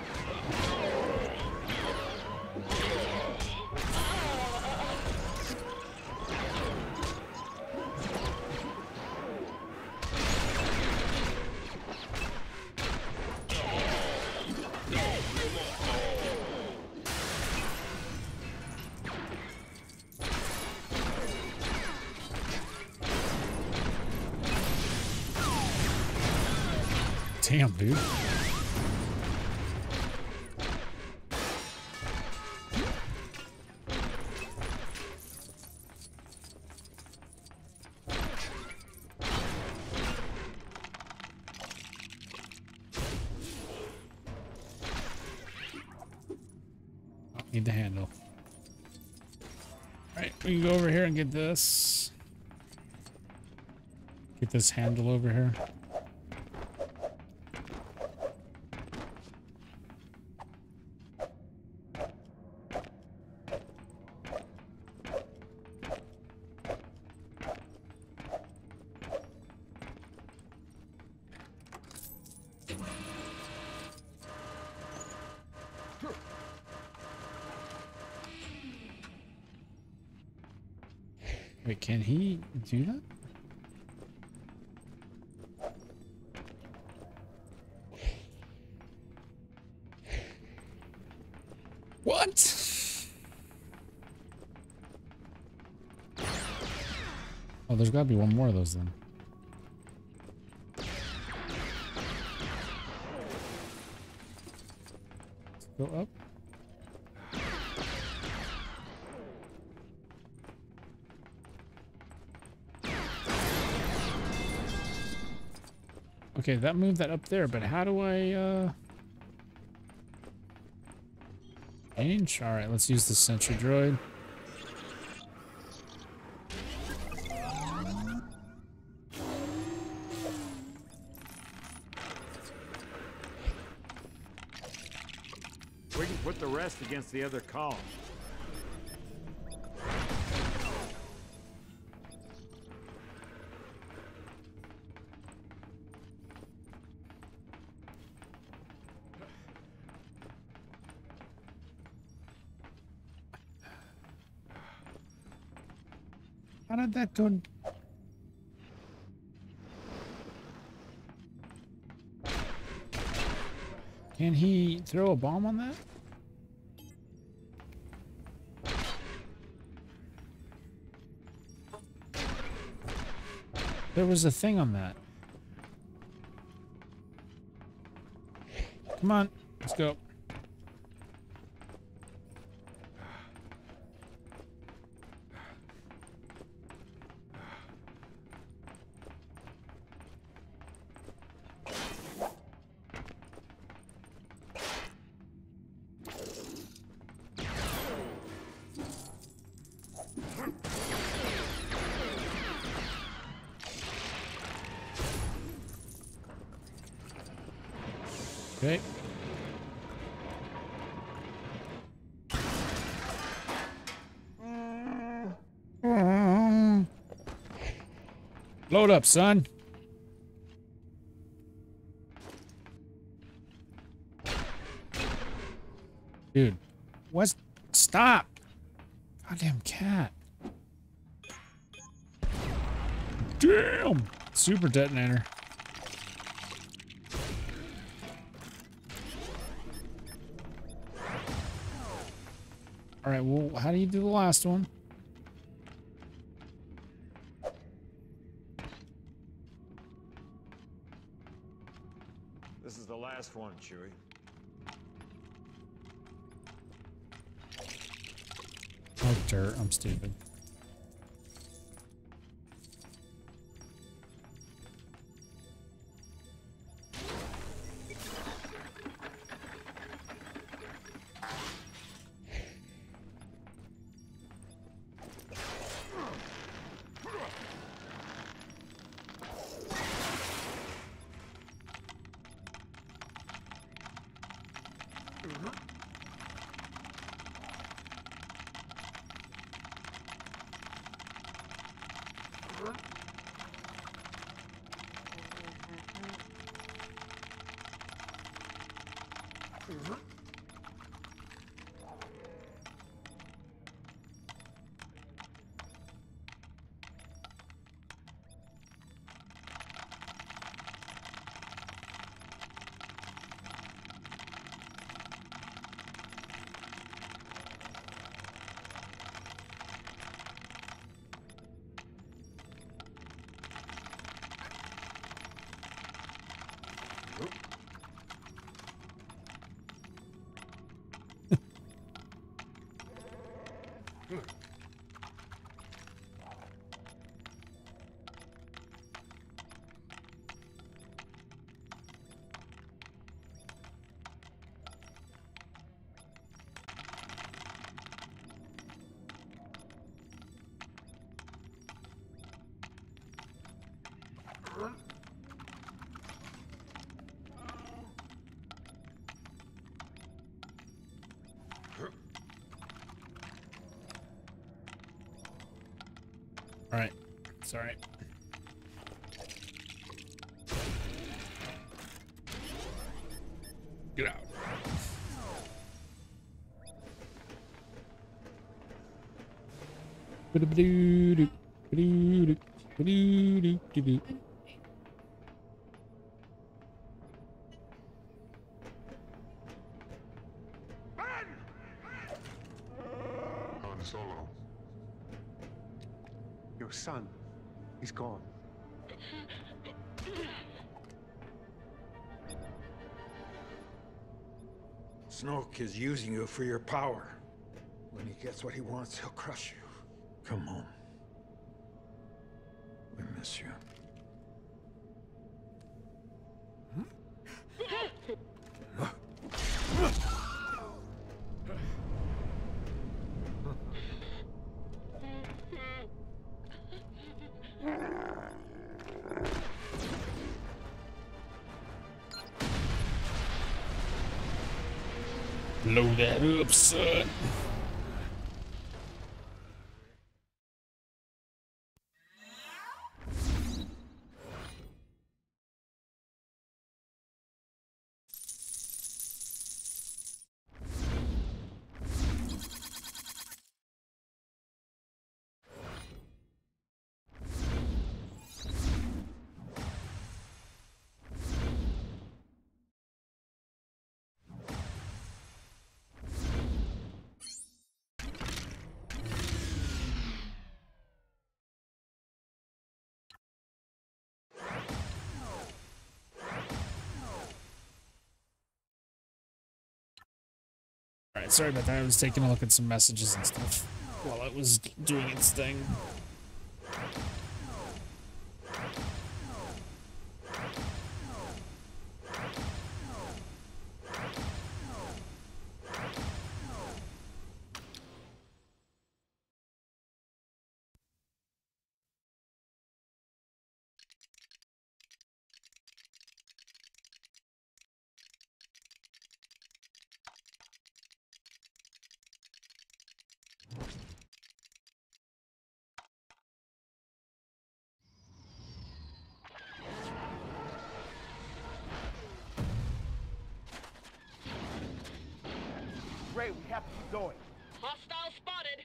damn, dude. Need the handle. All right, we can go over here and get this. Get this handle over here. Wait, can he do that? What? Oh, there's gotta be one more of those then. Let's go up. Okay, that moved that up there, but how do I, uh... change? Alright, let's use the sentry droid. We can put the rest against the other column. How did that do? Can he throw a bomb on that? There was a thing on that. Come on, let's go. Okay. Load up, son. Dude, what's... Stop! Goddamn cat. Damn! Super detonator. All right, well, how do you do the last one? This is the last one, Chewie. Oh, dirt. I'm stupid. Oop. It's all right. Get out. Your son. He's gone. Snoke is using you for your power. When he gets what he wants, he'll crush you. Come home. We miss you. Blow that up, son. Sorry about that, I was taking a look at some messages and stuff while it was doing its thing. Ray, we have to keep going. Hostile spotted.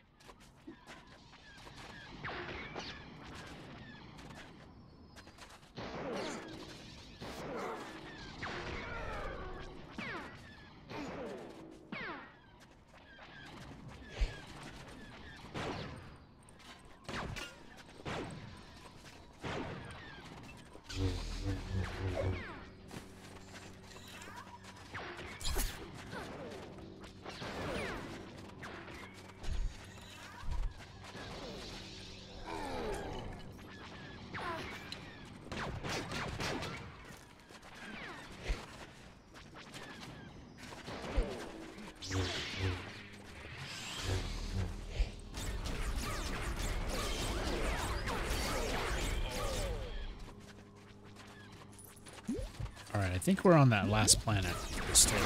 Alright, I think we're on that last planet in the story.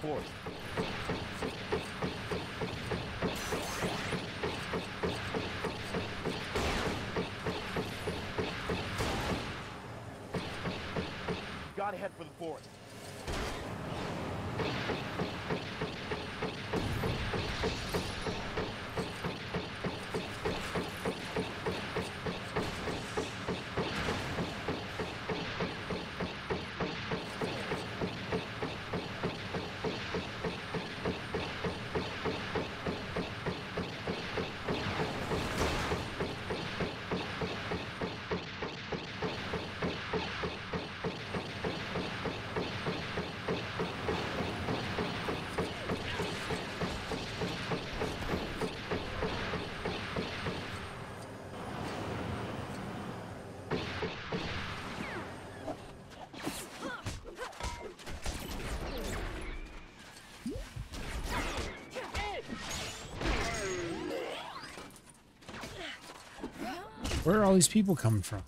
Force. Where are all these people coming from?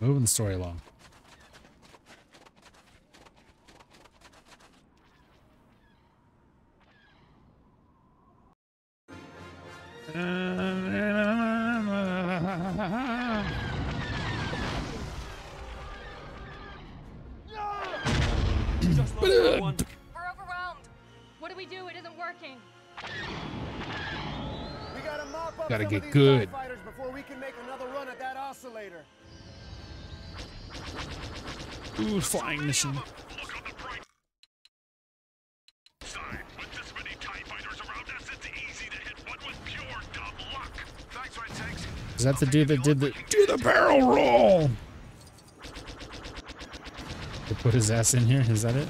Moving the story along. What do we do? It isn't working. We gotta mop up gotta some get of these good fighters before we can make another run at that oscillator. Ooh, flying mission. Is that the dude that did the do the barrel roll? To put his ass in here. Is that it?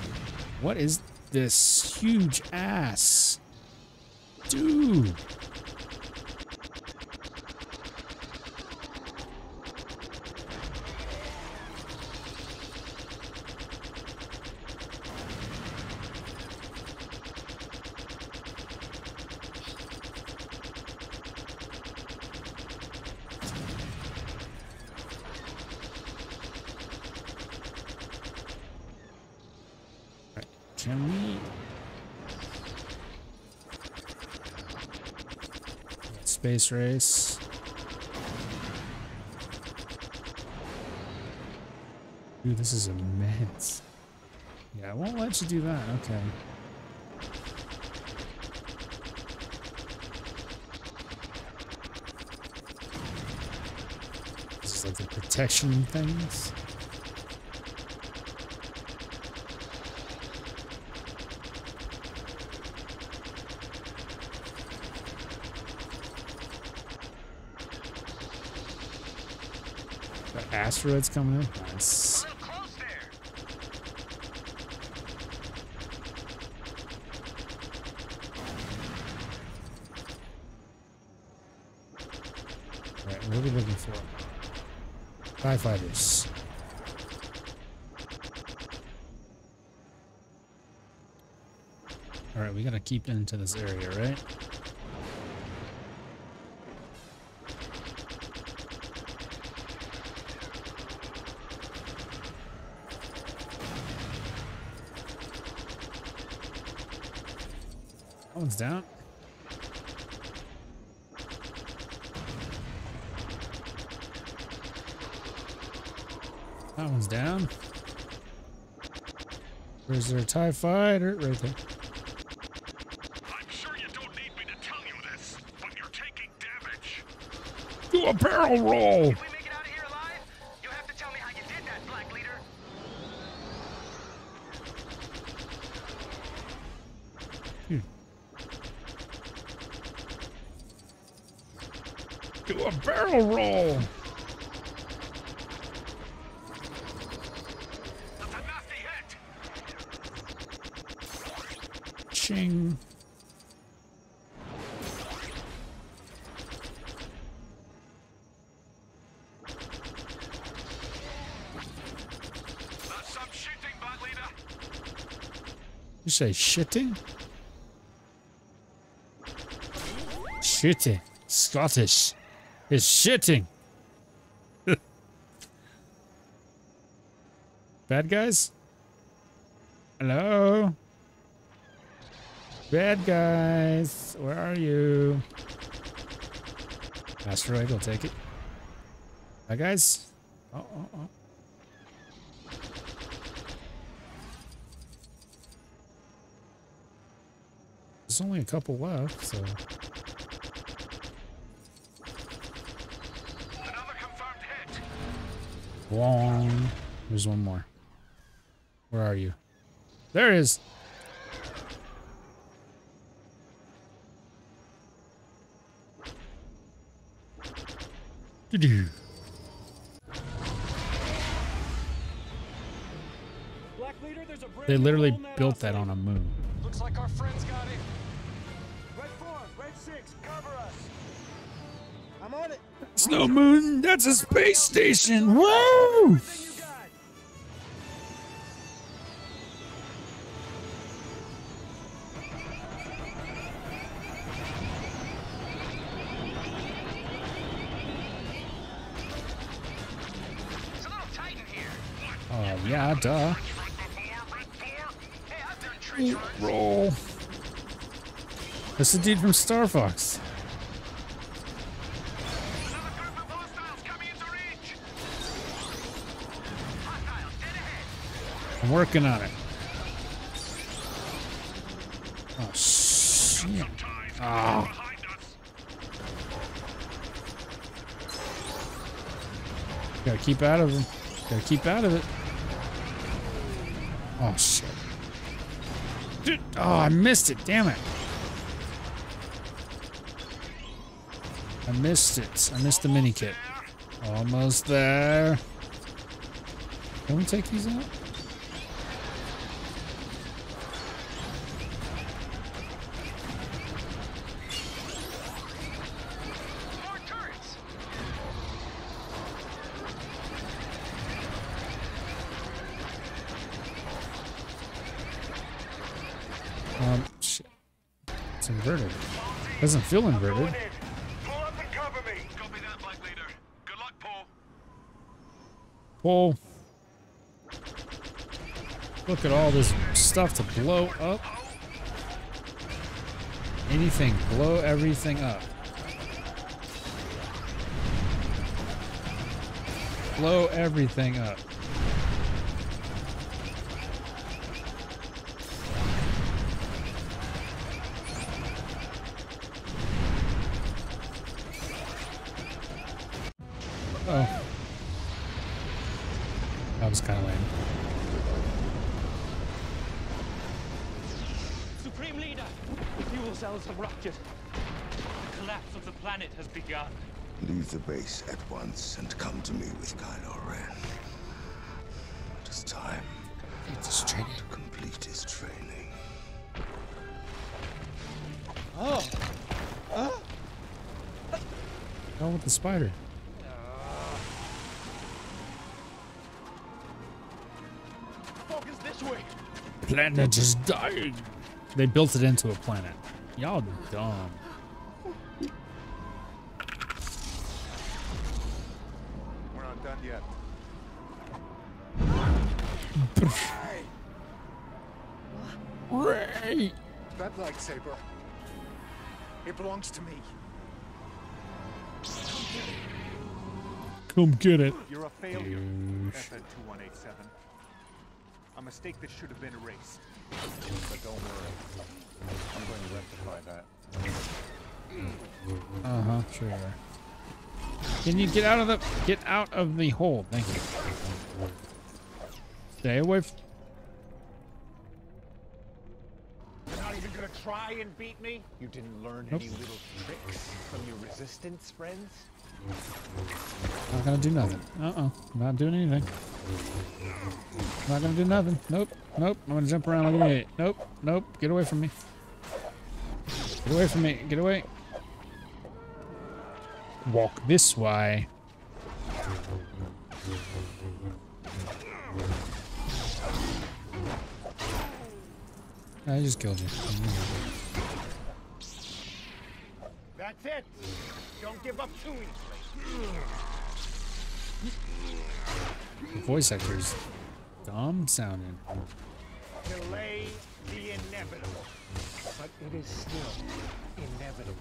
What is this huge ass, dude? Space race. Dude, this is immense. Yeah, I won't let you do that. Okay. This is like the protection things. Asteroids coming in. Nice. Real close there. All right, what are we looking for? TIE fighters. All right, we gotta keep into this area, right? Down. That one's down. Where's their TIE fighter? Right there. I'm sure you don't need me to tell you this, but you're taking damage. Do a barrel roll. If we make it out of here alive, you'll have to tell me how you did that, Black Leader. Dude. Do a barrel roll. That's a nasty hit. Ching. That's some shitting, Black Leader. You say shitting? Shitting. Scottish. It's shitting. Bad guys? Hello? Bad guys, where are you? Asteroid, I'll take it. Bad guys? Oh, oh, oh. There's only a couple left, so... Another confirmed hit. Long. There's one more. Where are you? There it is! Doo-doo. They literally built that on a moon. Looks like our friends got it. Red four, red six, cover us. I'm on it. It's no moon. That's a space station. Woo! Oh, yeah, duh. Roll. That's the dude from Star Fox. I'm working on it. Oh shit! Ah. Oh. Gotta keep out of them. Gotta keep out of it. Oh shit! Dude, oh, I missed it. Damn it. I missed it. I missed the mini kit. Almost there. Can we take these out? Doesn't feel inverted. In. Pull up and cover me. Copy that, Black Leader. Good luck, Paul. Paul. Look at all this stuff to blow up. Anything, blow everything up. Blow everything up. Leave the base at once and come to me with Kylo Ren. It is time to complete his training. Oh! Huh? Oh, with the spider. Focus this way. Planet is dying. They built it into a planet. Y'all dumb. Ray! That lightsaber, it belongs to me. Come get it. You're a failure. S N two one eight seven. A mistake that should have been erased. But don't worry, I'm going to rectify that. Uh huh. Sure. Can you get out of the get out of the hole? Thank you. Stay away from. Not even gonna try and beat me. You didn't learn nope. any little tricks from your resistance friends. Not gonna do nothing. Uh-oh. Not doing anything. Not gonna do nothing. Nope. Nope. I'm gonna jump around. Look at me. Nope. Nope. Get away from me. Get away from me. Get away. Walk this way. I just killed you. That's it. Don't give up too easily. The voice actor's dumb sounding. Delay the inevitable, but it is still inevitable.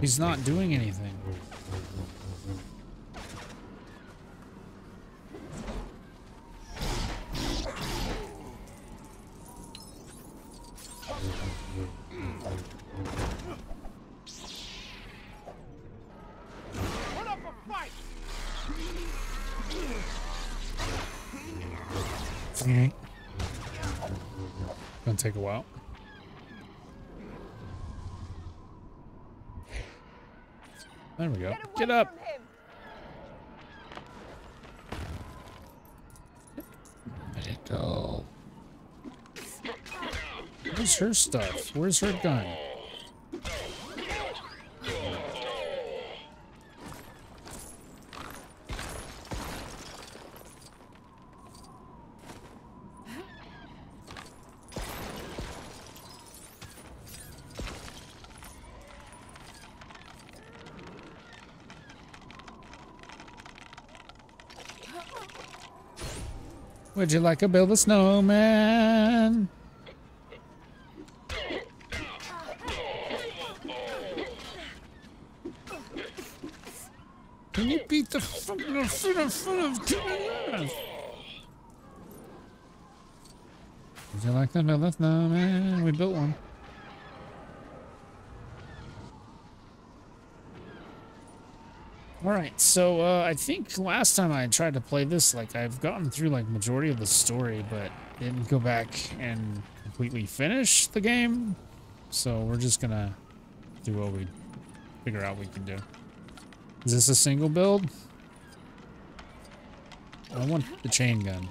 He's not doing anything. Gonna take a while. There we go. Get up! Go. Where's her stuff? Where's her gun? Would you like to build a snowman? Can you beat the fucking foot in front of two? Would you like to build a snowman? We built one. Alright, so uh, I think last time I tried to play this, like, I've gotten through, like, majority of the story, but didn't go back and completely finish the game. So we're just gonna do what we figure out we can do. Is this a single build? I want the chain gun.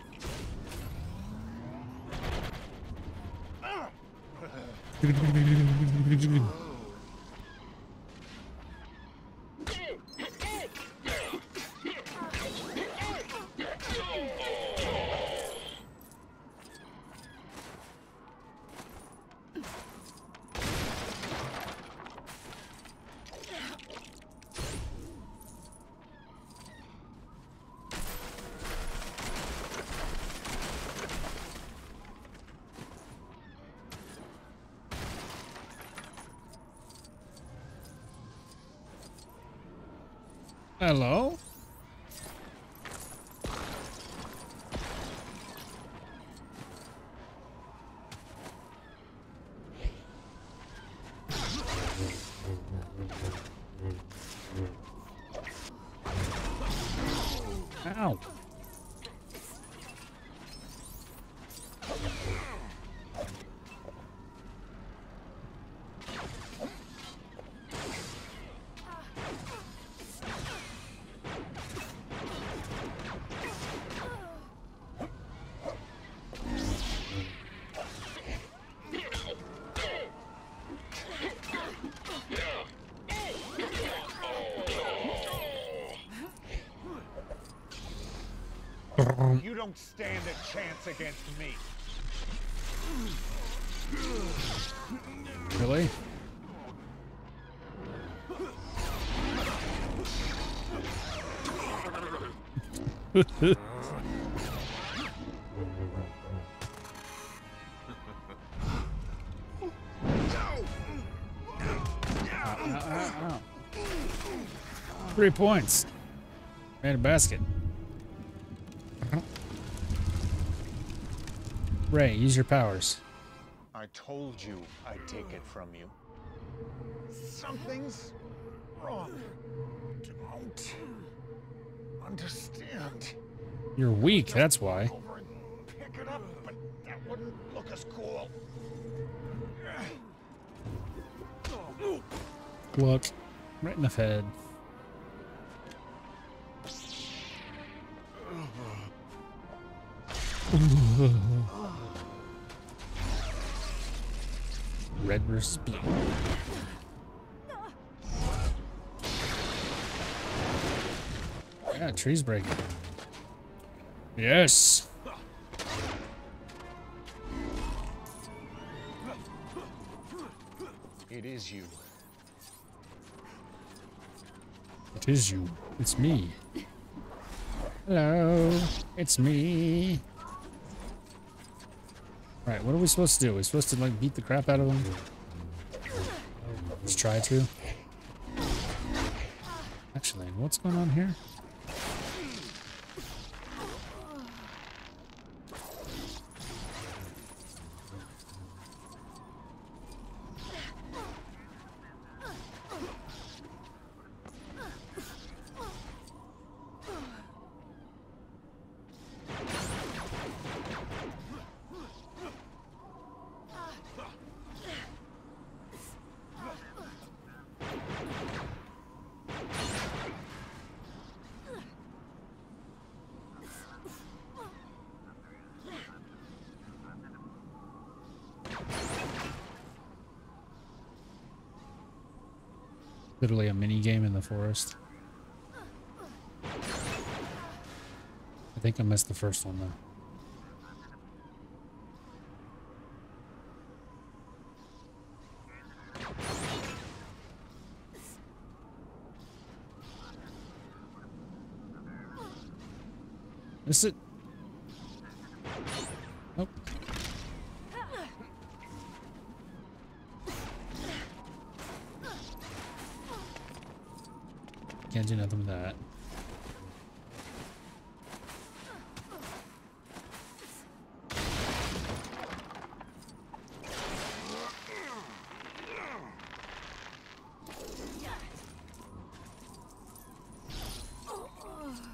Hello? Ow. You don't stand a chance against me. Really? Three points. And a basket. Ray, use your powers. I told you I'd take it from you. Something's wrong. Don't understand. You're weak, that's why. Pick it up, but that wouldn't look as cool. Look, right in the head. Red versus blue. Yeah, trees breaking. Yes. It is you. It is you. It's me. Hello. It's me. Alright, what are we supposed to do? Are we supposed to, like, beat the crap out of them? Let's try to. Actually, what's going on here? Literally a mini game in the forest. I think I missed the first one though. Is it? Nope. Can't do nothing with that.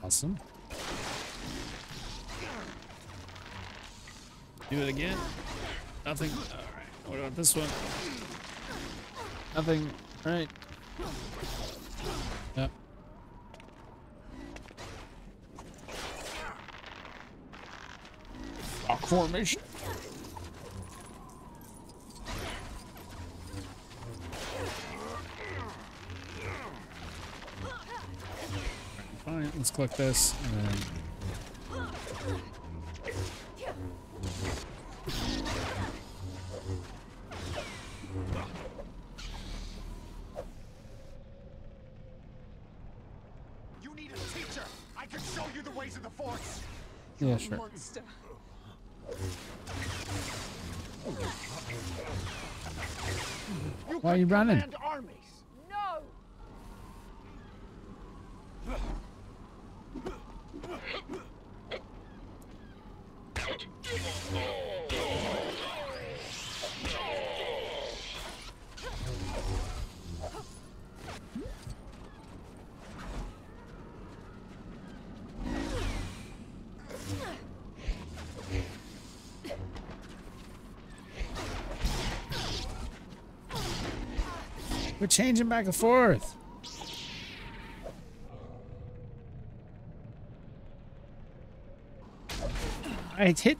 Awesome. Do it again. Nothing. All right. What about this one? Nothing. All right. Yep. Rock formation. Fine. Let's click this and then. Yeah, sure. Monster. Why are you running? Armies. No. We're changing back and forth. I hit.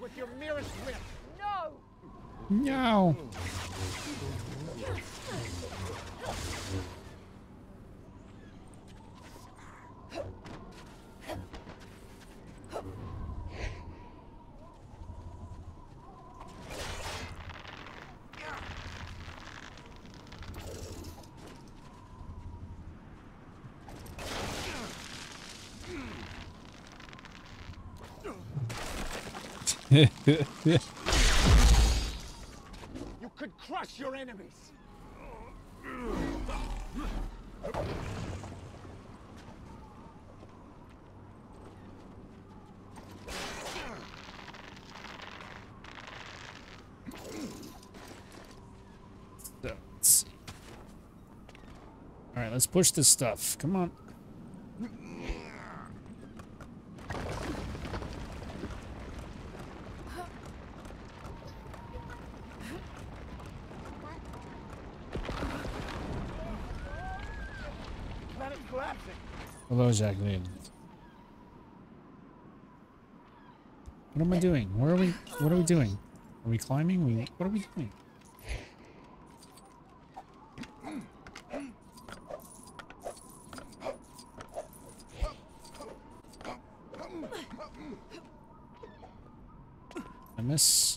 With your merest whip. No. No. You could crush your enemies. So, let's see. All right, let's push this stuff. Come on. Hello, Jacqueline. What am I doing? Where are we? What are we doing? Are we climbing? We, what are we doing? I miss.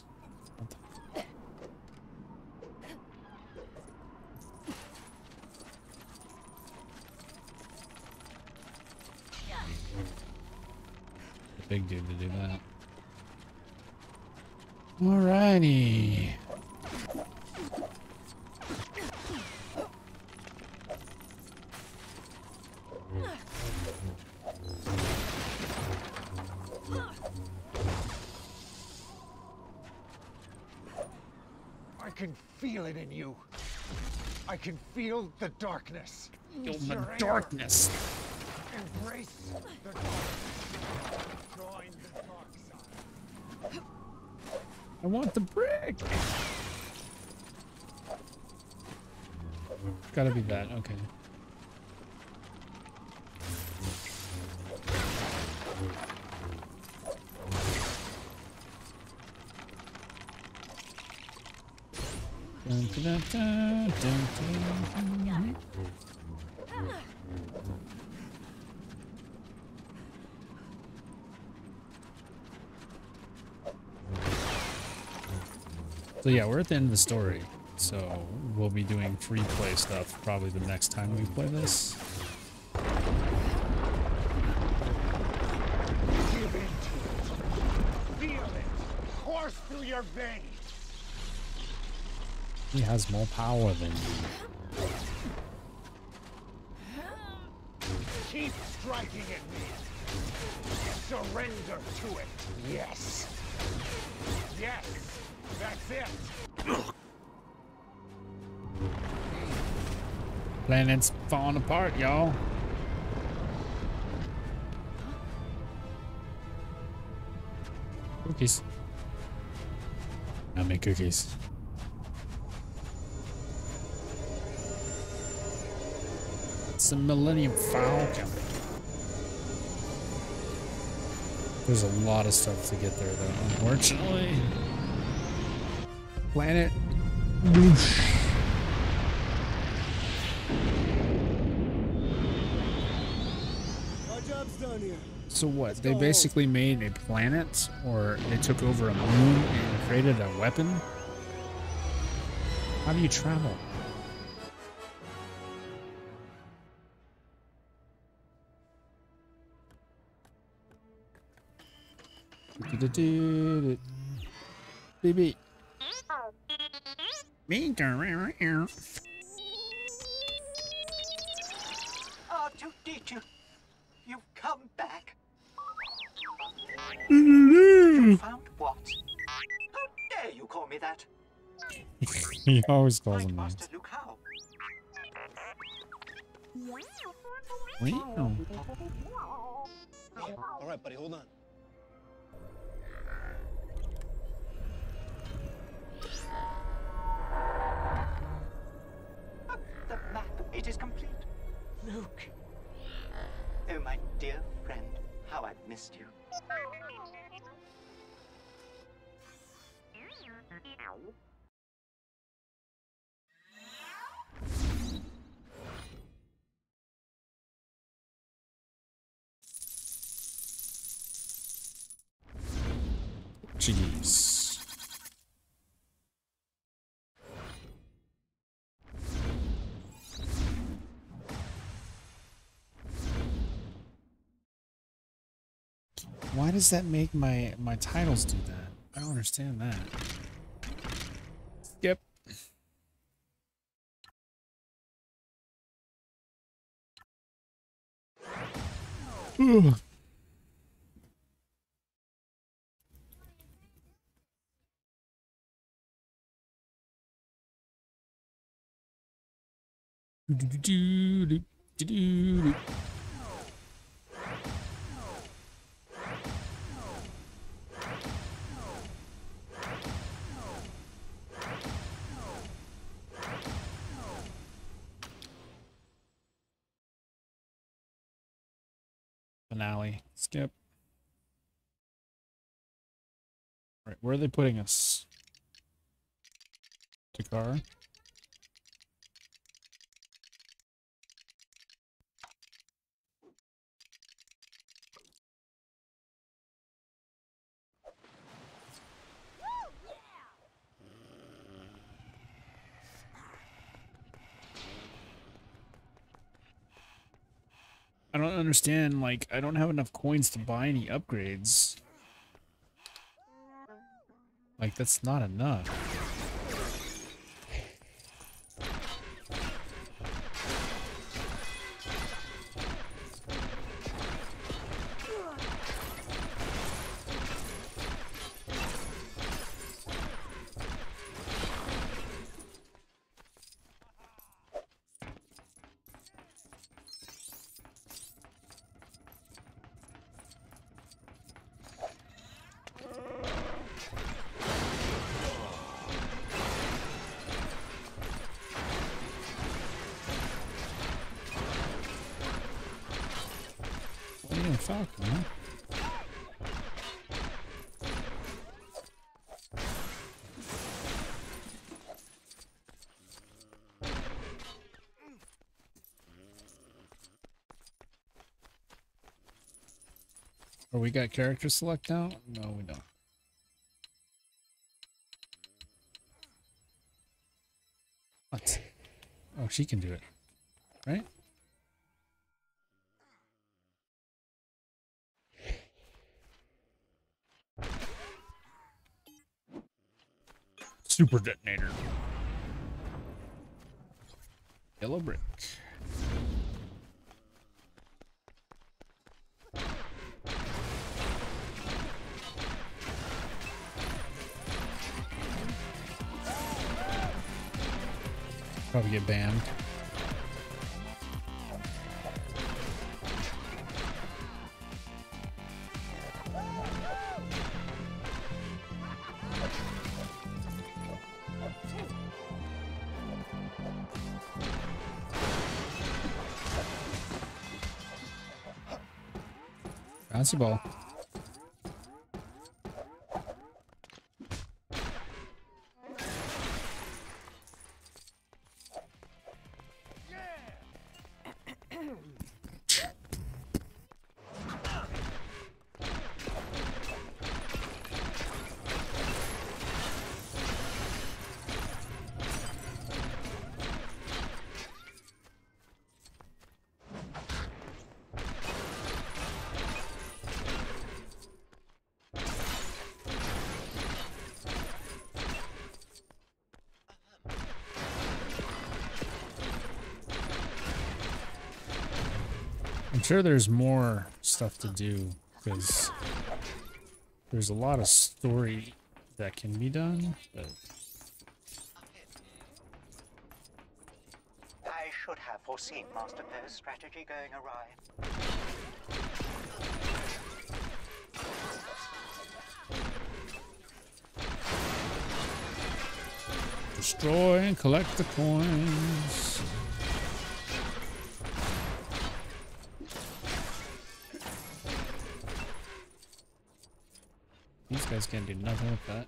Big dude to do that. Alrighty. I can feel it in you. I can feel the darkness. Feel the darkness. Anger. Embrace the darkness. Join the dark side. I want the brick. It's gotta be that. Okay. Dun, da, da, dun, dun, dun. So yeah, we're at the end of the story, so we'll be doing free play stuff probably the next time we play this. Give in to it. Feel it. Course through your veins. He has more power than you. Keep striking at me. Surrender to it. Yes. Yes. That's it. Planet's falling apart, y'all. Cookies. I make cookies. The Millennium Falcon. There's a lot of stuff to get there, though. Unfortunately, planet. Whoosh. Our job's done here. So what? They basically made a planet, or they took over a moon and created a weapon. How do you travel? B B. R two D two, you've come back. You found what? How dare you call me that? He always calls him that. Wow. All right, buddy, hold on. The map, it is complete. Luke. Oh, my dear friend, how I've missed you. Jeez. Why does that make my, my titles do that? I don't understand that. Skip. Ooh. Finale. Skip. All right, where are they putting us? Dakar. I don't understand, like, I don't have enough coins to buy any upgrades. Like, that's not enough. Falcon, huh? Oh, we got character select now? No, we don't. What? Oh, she can do it, right? Super detonator. Yellow brick. Probably get banned. Bouncy ball. Sure, there's more stuff to do because there's a lot of story that can be done. But I should have foreseen Master Poe's strategy going awry. Destroy and collect the coins. Guys can't do nothing with that.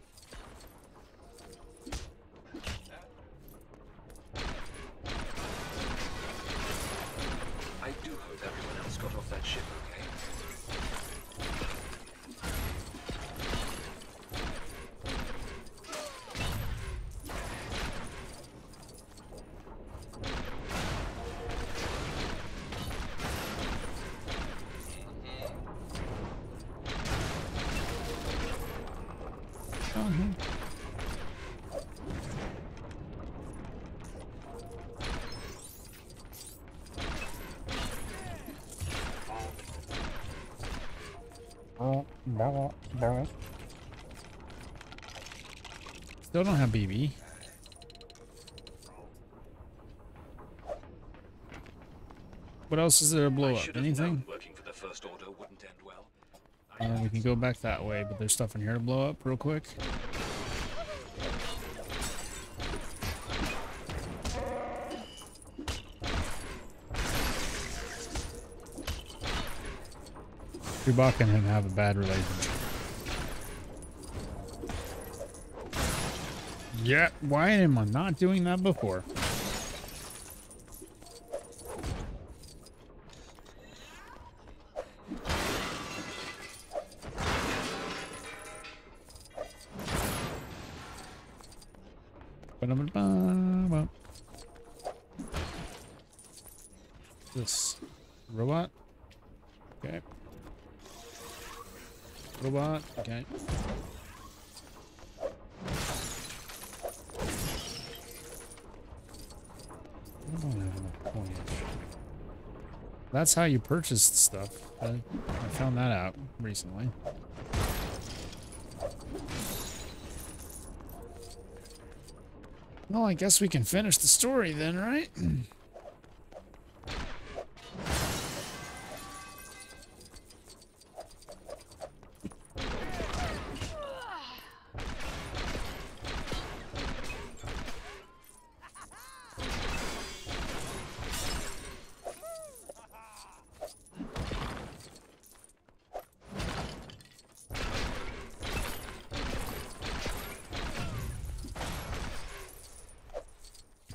I do hope everyone else got off that ship okay. Still don't have B B. What else is there to blow up? Anything? Working for the First Order wouldn't end well. Uh, we can go back that way, but there's stuff in here to blow up real quick. Chewbacca and him have a bad relationship. Yeah, why am I not doing that before? This robot. Okay. Robot. Okay. That's how you purchased stuff. I, I found that out recently. Well, I guess we can finish the story then, right?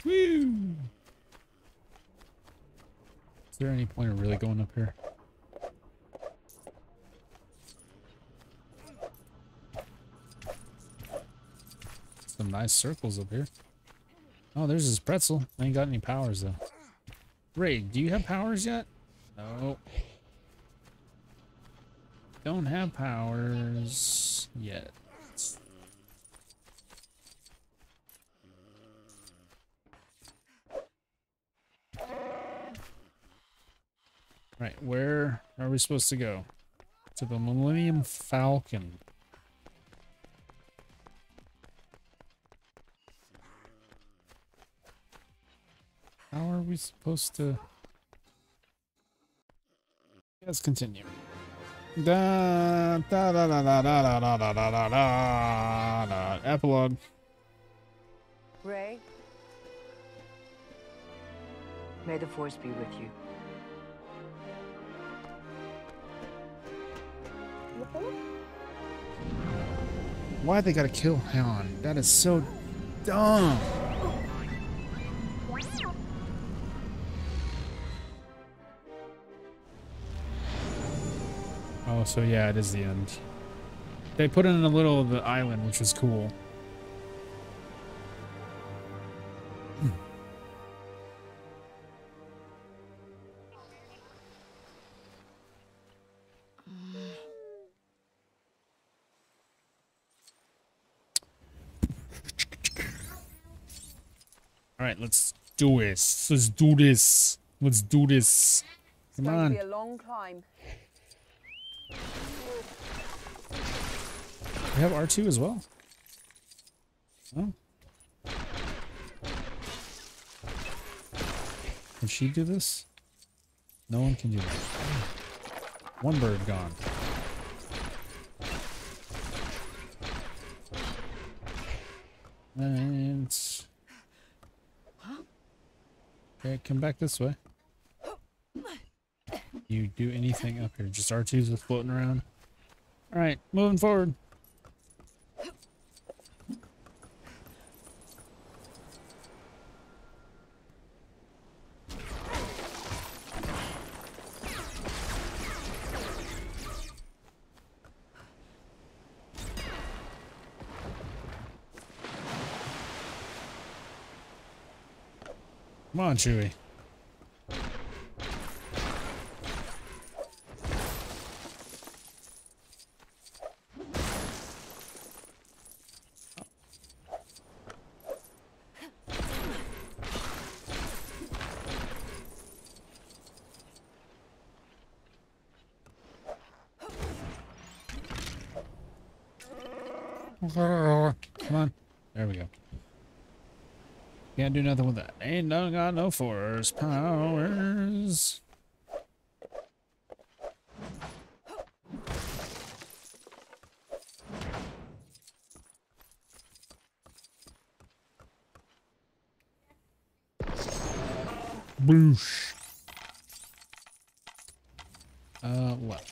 Woo! Is there any point of really going up here? Some nice circles up here. Oh, there's this pretzel. I ain't got any powers though. Ray, do you have powers yet? No. Don't have powers yet. Right, where are we supposed to go? To the Millennium Falcon. How are we supposed to... Let's continue. Da da da da da da da da da da da. Epilogue. Rey, may the force be with you. Why they gotta kill Han? That is so dumb. Oh, so yeah, it is the end. They put it in the middle of the island, which was cool. Hmm. All right, let's do this. Let's do this. Let's do this. Come on. It's going to be a long climb. We have R two as well. Oh. Can she do this? No one can do that. One bird gone. And okay, come back this way. You do anything up here? Just R twos with floating around. All right, moving forward. Come on, Chewie. Come on. There we go. Can't do nothing with that. Ain't no got no force powers. Boosh. Uh, what?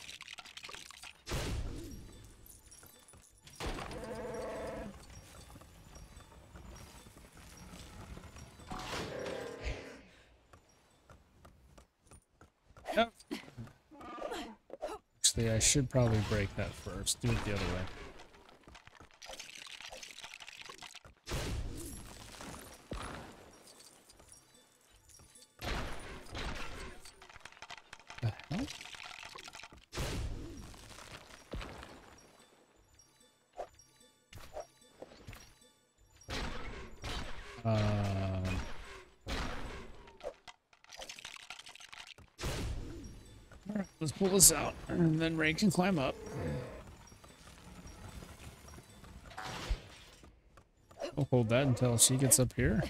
I should probably break that first. Do it the other way. The hell? Uh, all right, let's pull this out. And then Ray can climb up. We'll hold that until she gets up here.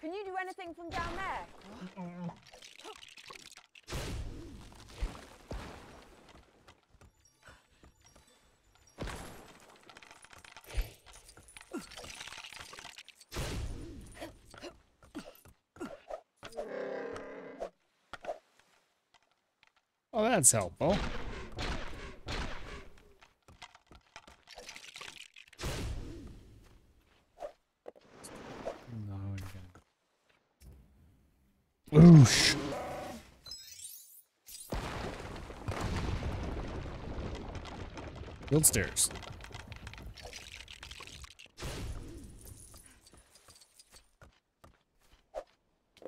Can you do anything from down there? Oh, that's helpful. Oosh. Build stairs.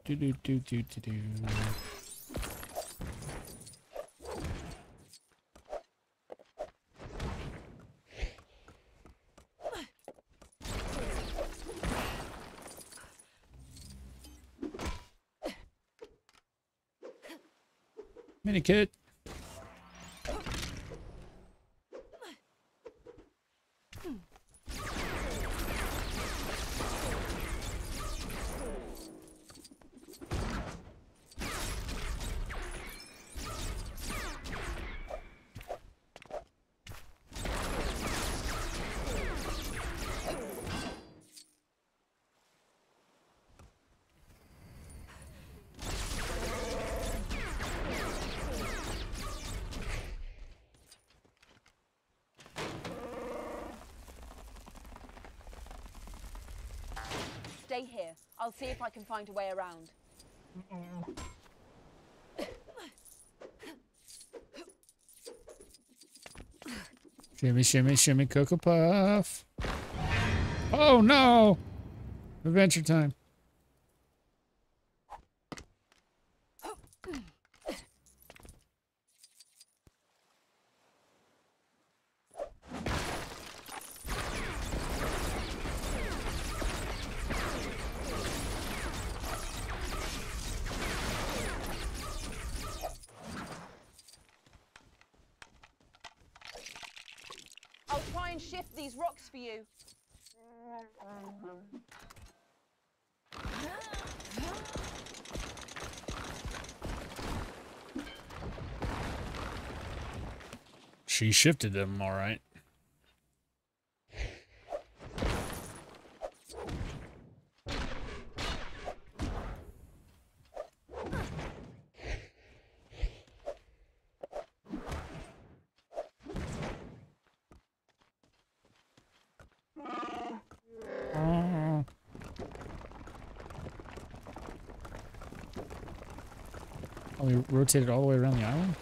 Do do do do do do. Minikit. Stay here. I'll see if I can find a way around. Mm-mm. Shimmy, shimmy, shimmy, Cocoa Puff. Oh no! Adventure time. For you. She shifted them, all right. Rotate it all the way around the island?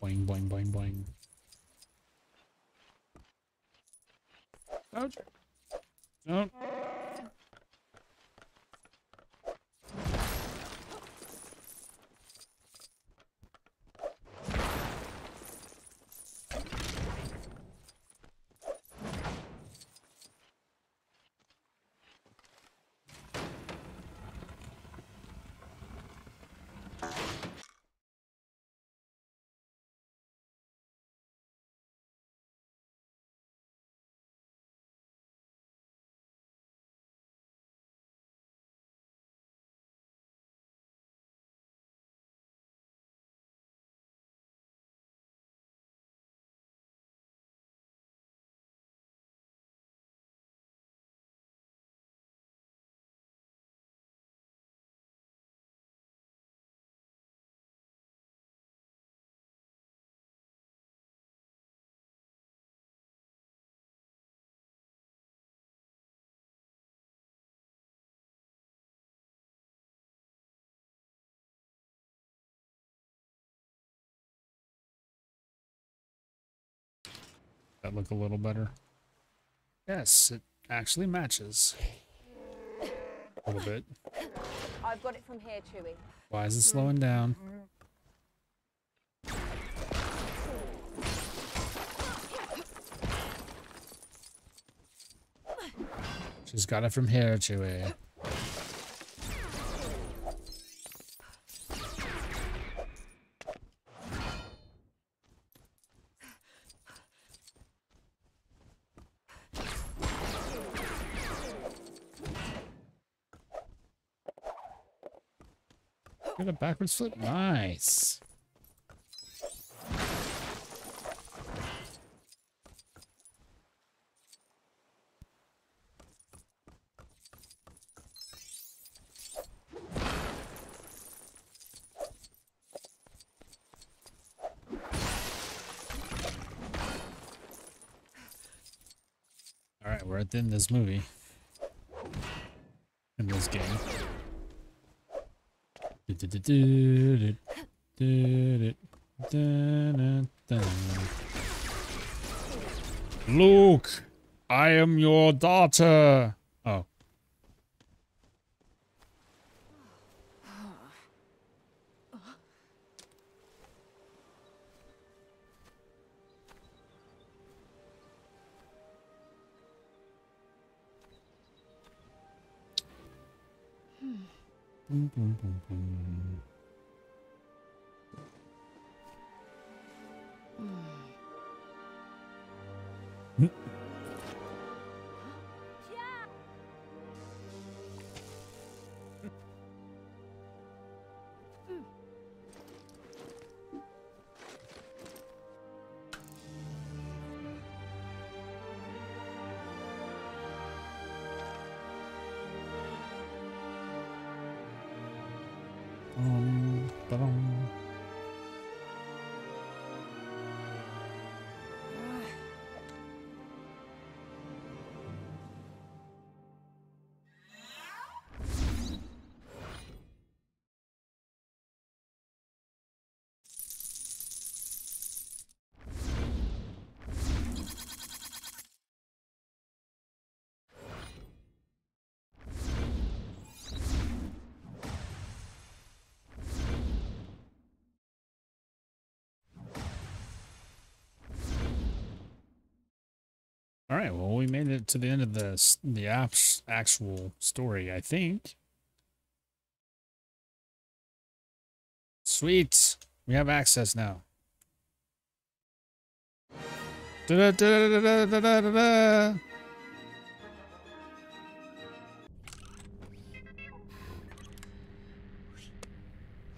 Boing, boing, boing, boing. Ouch. No. That look a little better. Yes, it actually matches a little bit. I've got it from here, Chewie. Why is it slowing down? She's got it from here, Chewie. A backwards flip, nice. We're at the end of this movie. In this game. Do, do, do, do, do, do, do, do. Luke, I am your daughter. Oh. Boom, boom, boom, boom. Mm. All right, well, we made it to the end of the the app's actual story, I think. Sweet, we have access now. Da da da da da da da da.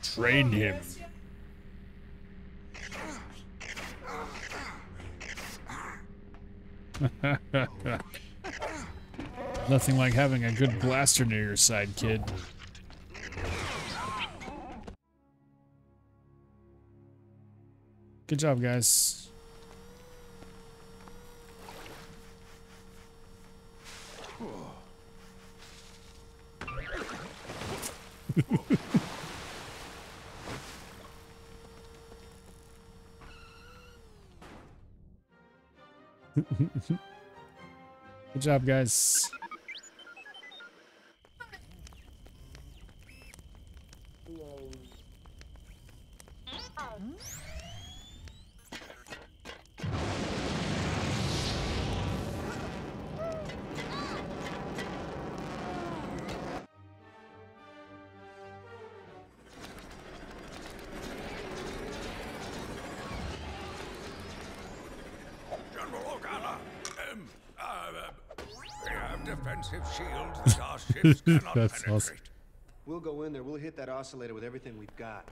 Train him. Nothing like having a good blaster near your side, kid. Good job, guys. Good job, guys. That's awesome. We'll go in there. We'll hit that oscillator with everything we've got.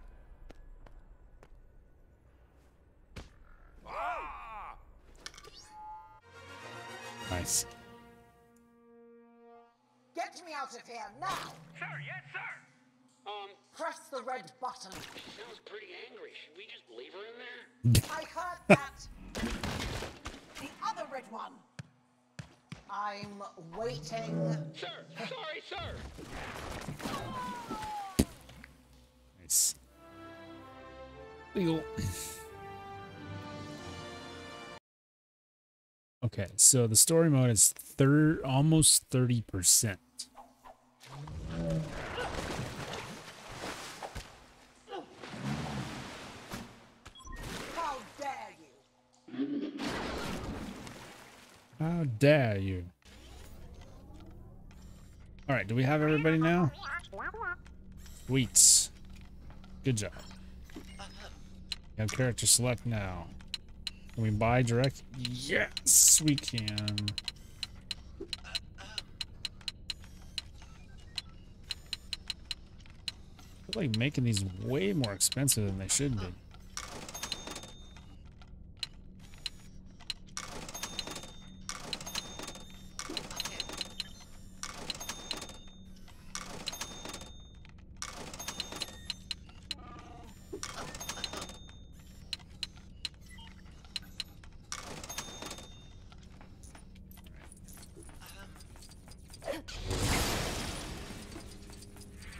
Ah! Nice. Get me out of here now! Sir, yes, sir. Um, press the red button. She sounds pretty angry. Should we just leave her in there? I heard that. The other red one. I'm waiting. Sir, sorry, sir. Nice. Okay, so the story mode is thir almost thirty percent. How dare you? All right, do we have everybody now? Sweet. Good job. We have character select now. Can we buy direct? Yes, we can. I feel like making these way more expensive than they should be.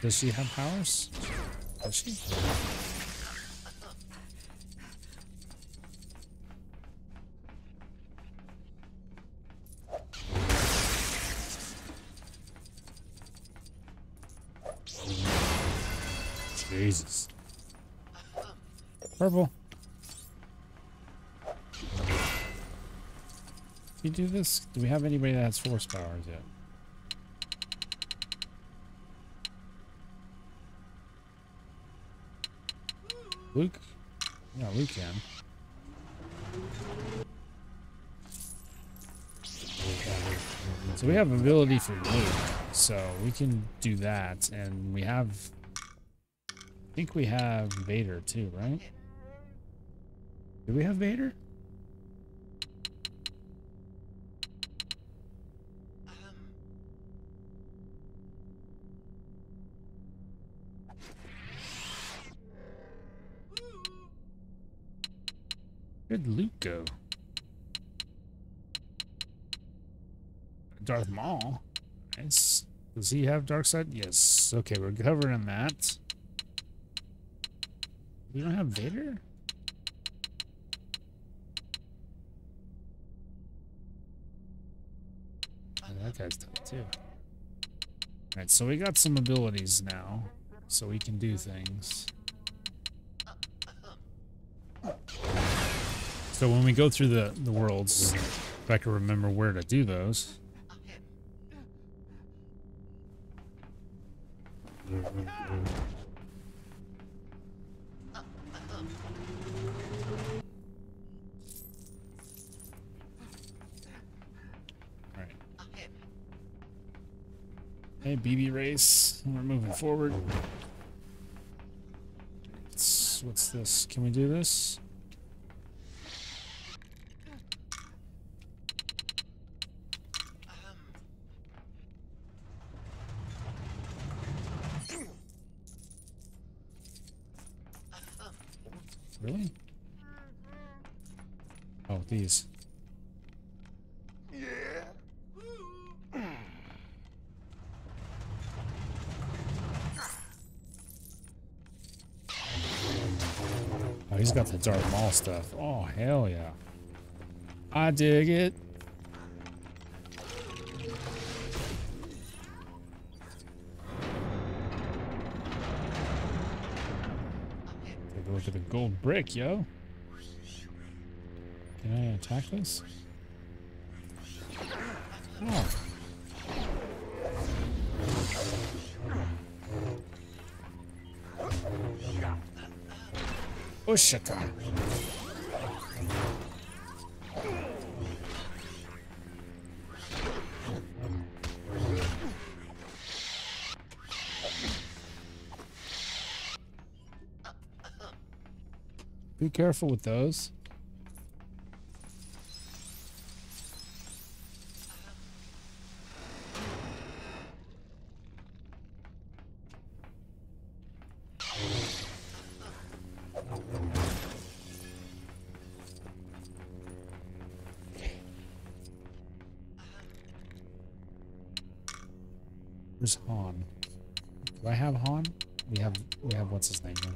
Does she have powers? Does she? Jesus. Purple. You do this? Do we have anybody that has force powers yet? Luke? Yeah, Luke can. So we have ability for Luke, so we can do that, and we have... I think we have Vader too, right? Do we have Vader? Where'd Luke go? Darth Maul. Nice. Does he have dark side? Yes. Okay, we're covering that. We don't have Vader? Oh, that guy's tough too. Alright, so we got some abilities now. So we can do things. So when we go through the, the worlds, if I can remember where to do those. Alright. Hey, B B race. We're moving forward. It's, what's this? Can we do this? Really? Oh, these. Yeah. Oh, he's got the Darth Maul stuff. Oh, hell yeah. I dig it. Look at the gold brick, yo. Can I attack this? Oh. Ushaka. Be careful with those. Where's Han? Do I have Han? We have we have what's his name here?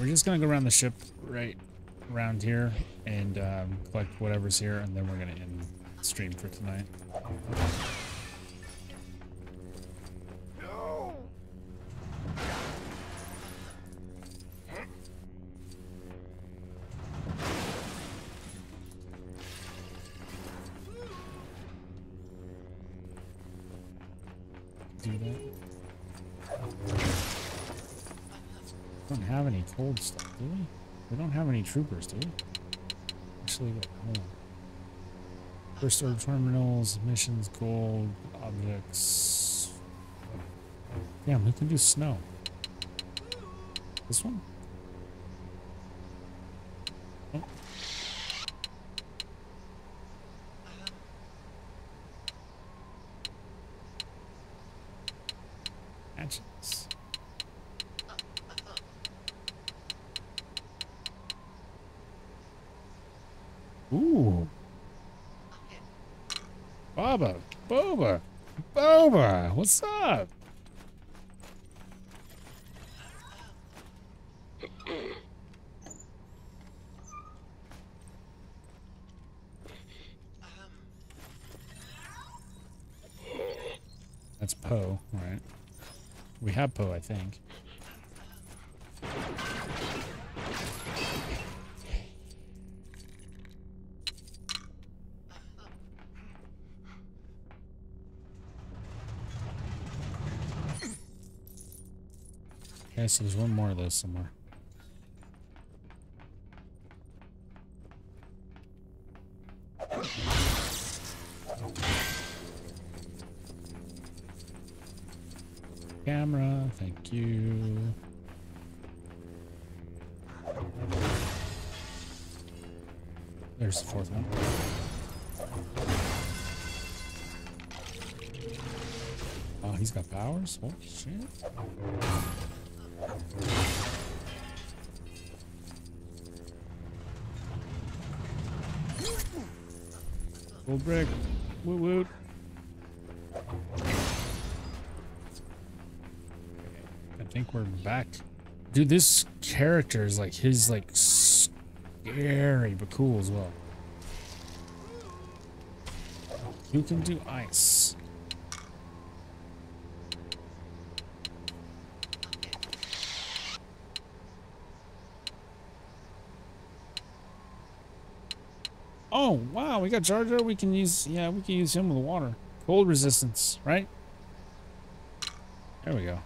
We're just gonna go around the ship right around here and um, collect whatever's here, and then we're gonna end stream for tonight. No. Do that. Don't have any cold stuff, do we? We don't have any troopers, do we? Actually, hold on. First order terminals, missions, gold, objects. Damn, who can do snow? This one? Oh. Matches. Uh. Baba, Boba, Boba, what's up? That's Poe, right? We have Poe, I think. Okay, so there's one more of those somewhere. Camera, thank you. There's the fourth one. Oh, he's got powers? Holy shit. Old brick. Woot woot. Okay. I think we're back. Dude, this character is like his like scary but cool as well. You can do ice. Oh, wow, we got Jar Jar. We can use, yeah, we can use him with the water. Cold resistance, right? There we go.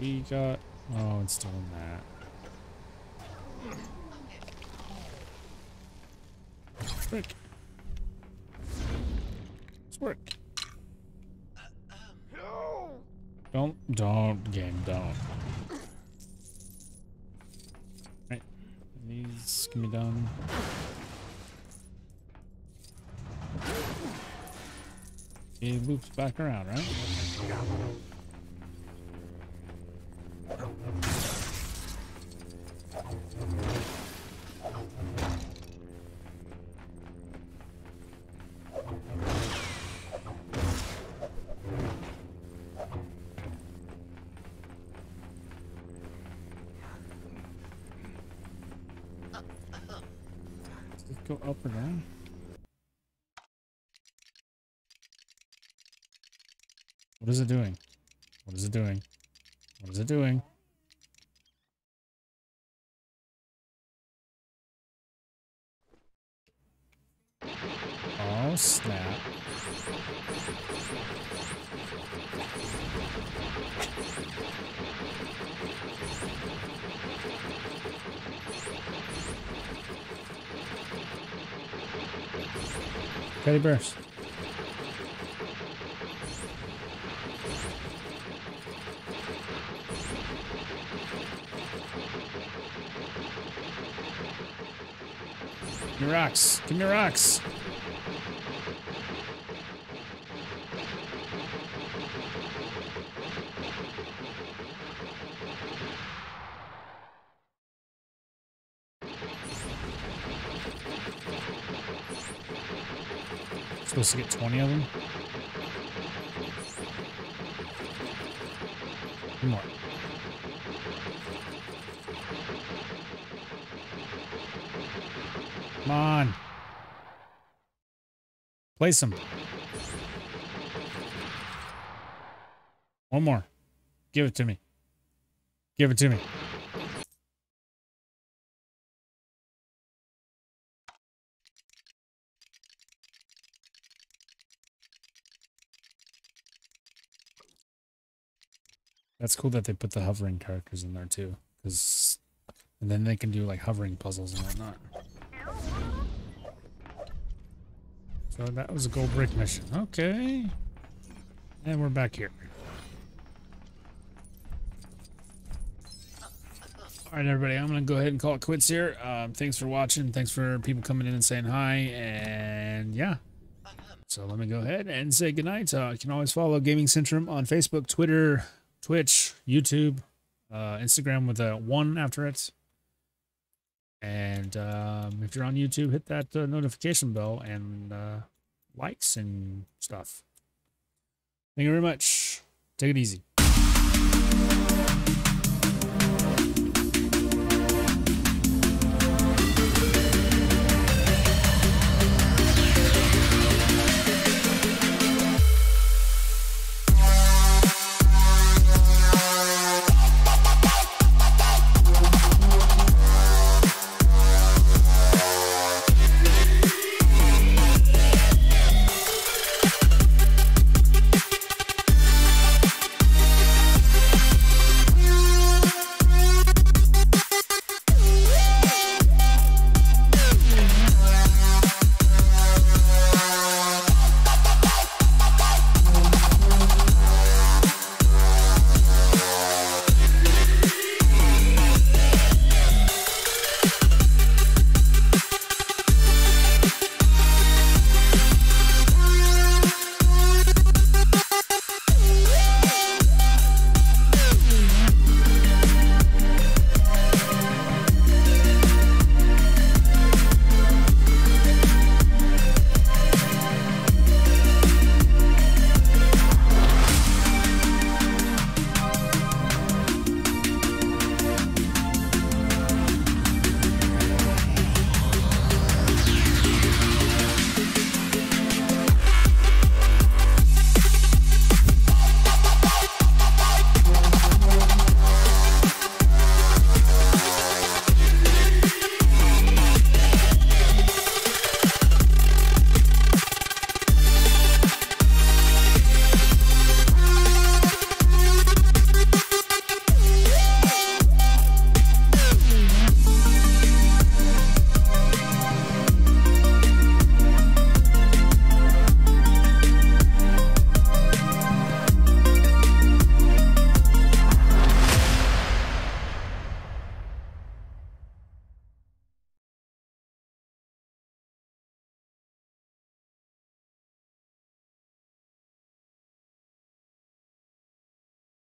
We got, oh, it's doing that. Let's work. Let's work. Don't, don't, game, don't. These can be done. He loops back around, right? Up or down? What is it doing? What is it doing? What is it doing? Oh, snap. Teddy bears. Give me rocks. Give me rocks. Supposed to get twenty of them. One more. Come on. Place them. One more. Give it to me. Give it to me. That's cool that they put the hovering characters in there too, because and then they can do like hovering puzzles and whatnot. So that was a gold brick mission. Okay. And we're back here. All right, everybody, I'm going to go ahead and call it quits here. Um, thanks for watching. Thanks for people coming in and saying hi. And yeah. So let me go ahead and say goodnight. Uh, you can always follow Gaming Centrum on Facebook, Twitter, Twitch, YouTube, uh, Instagram with a one after it. And um, if you're on YouTube, hit that uh, notification bell and uh, likes and stuff. Thank you very much. Take it easy.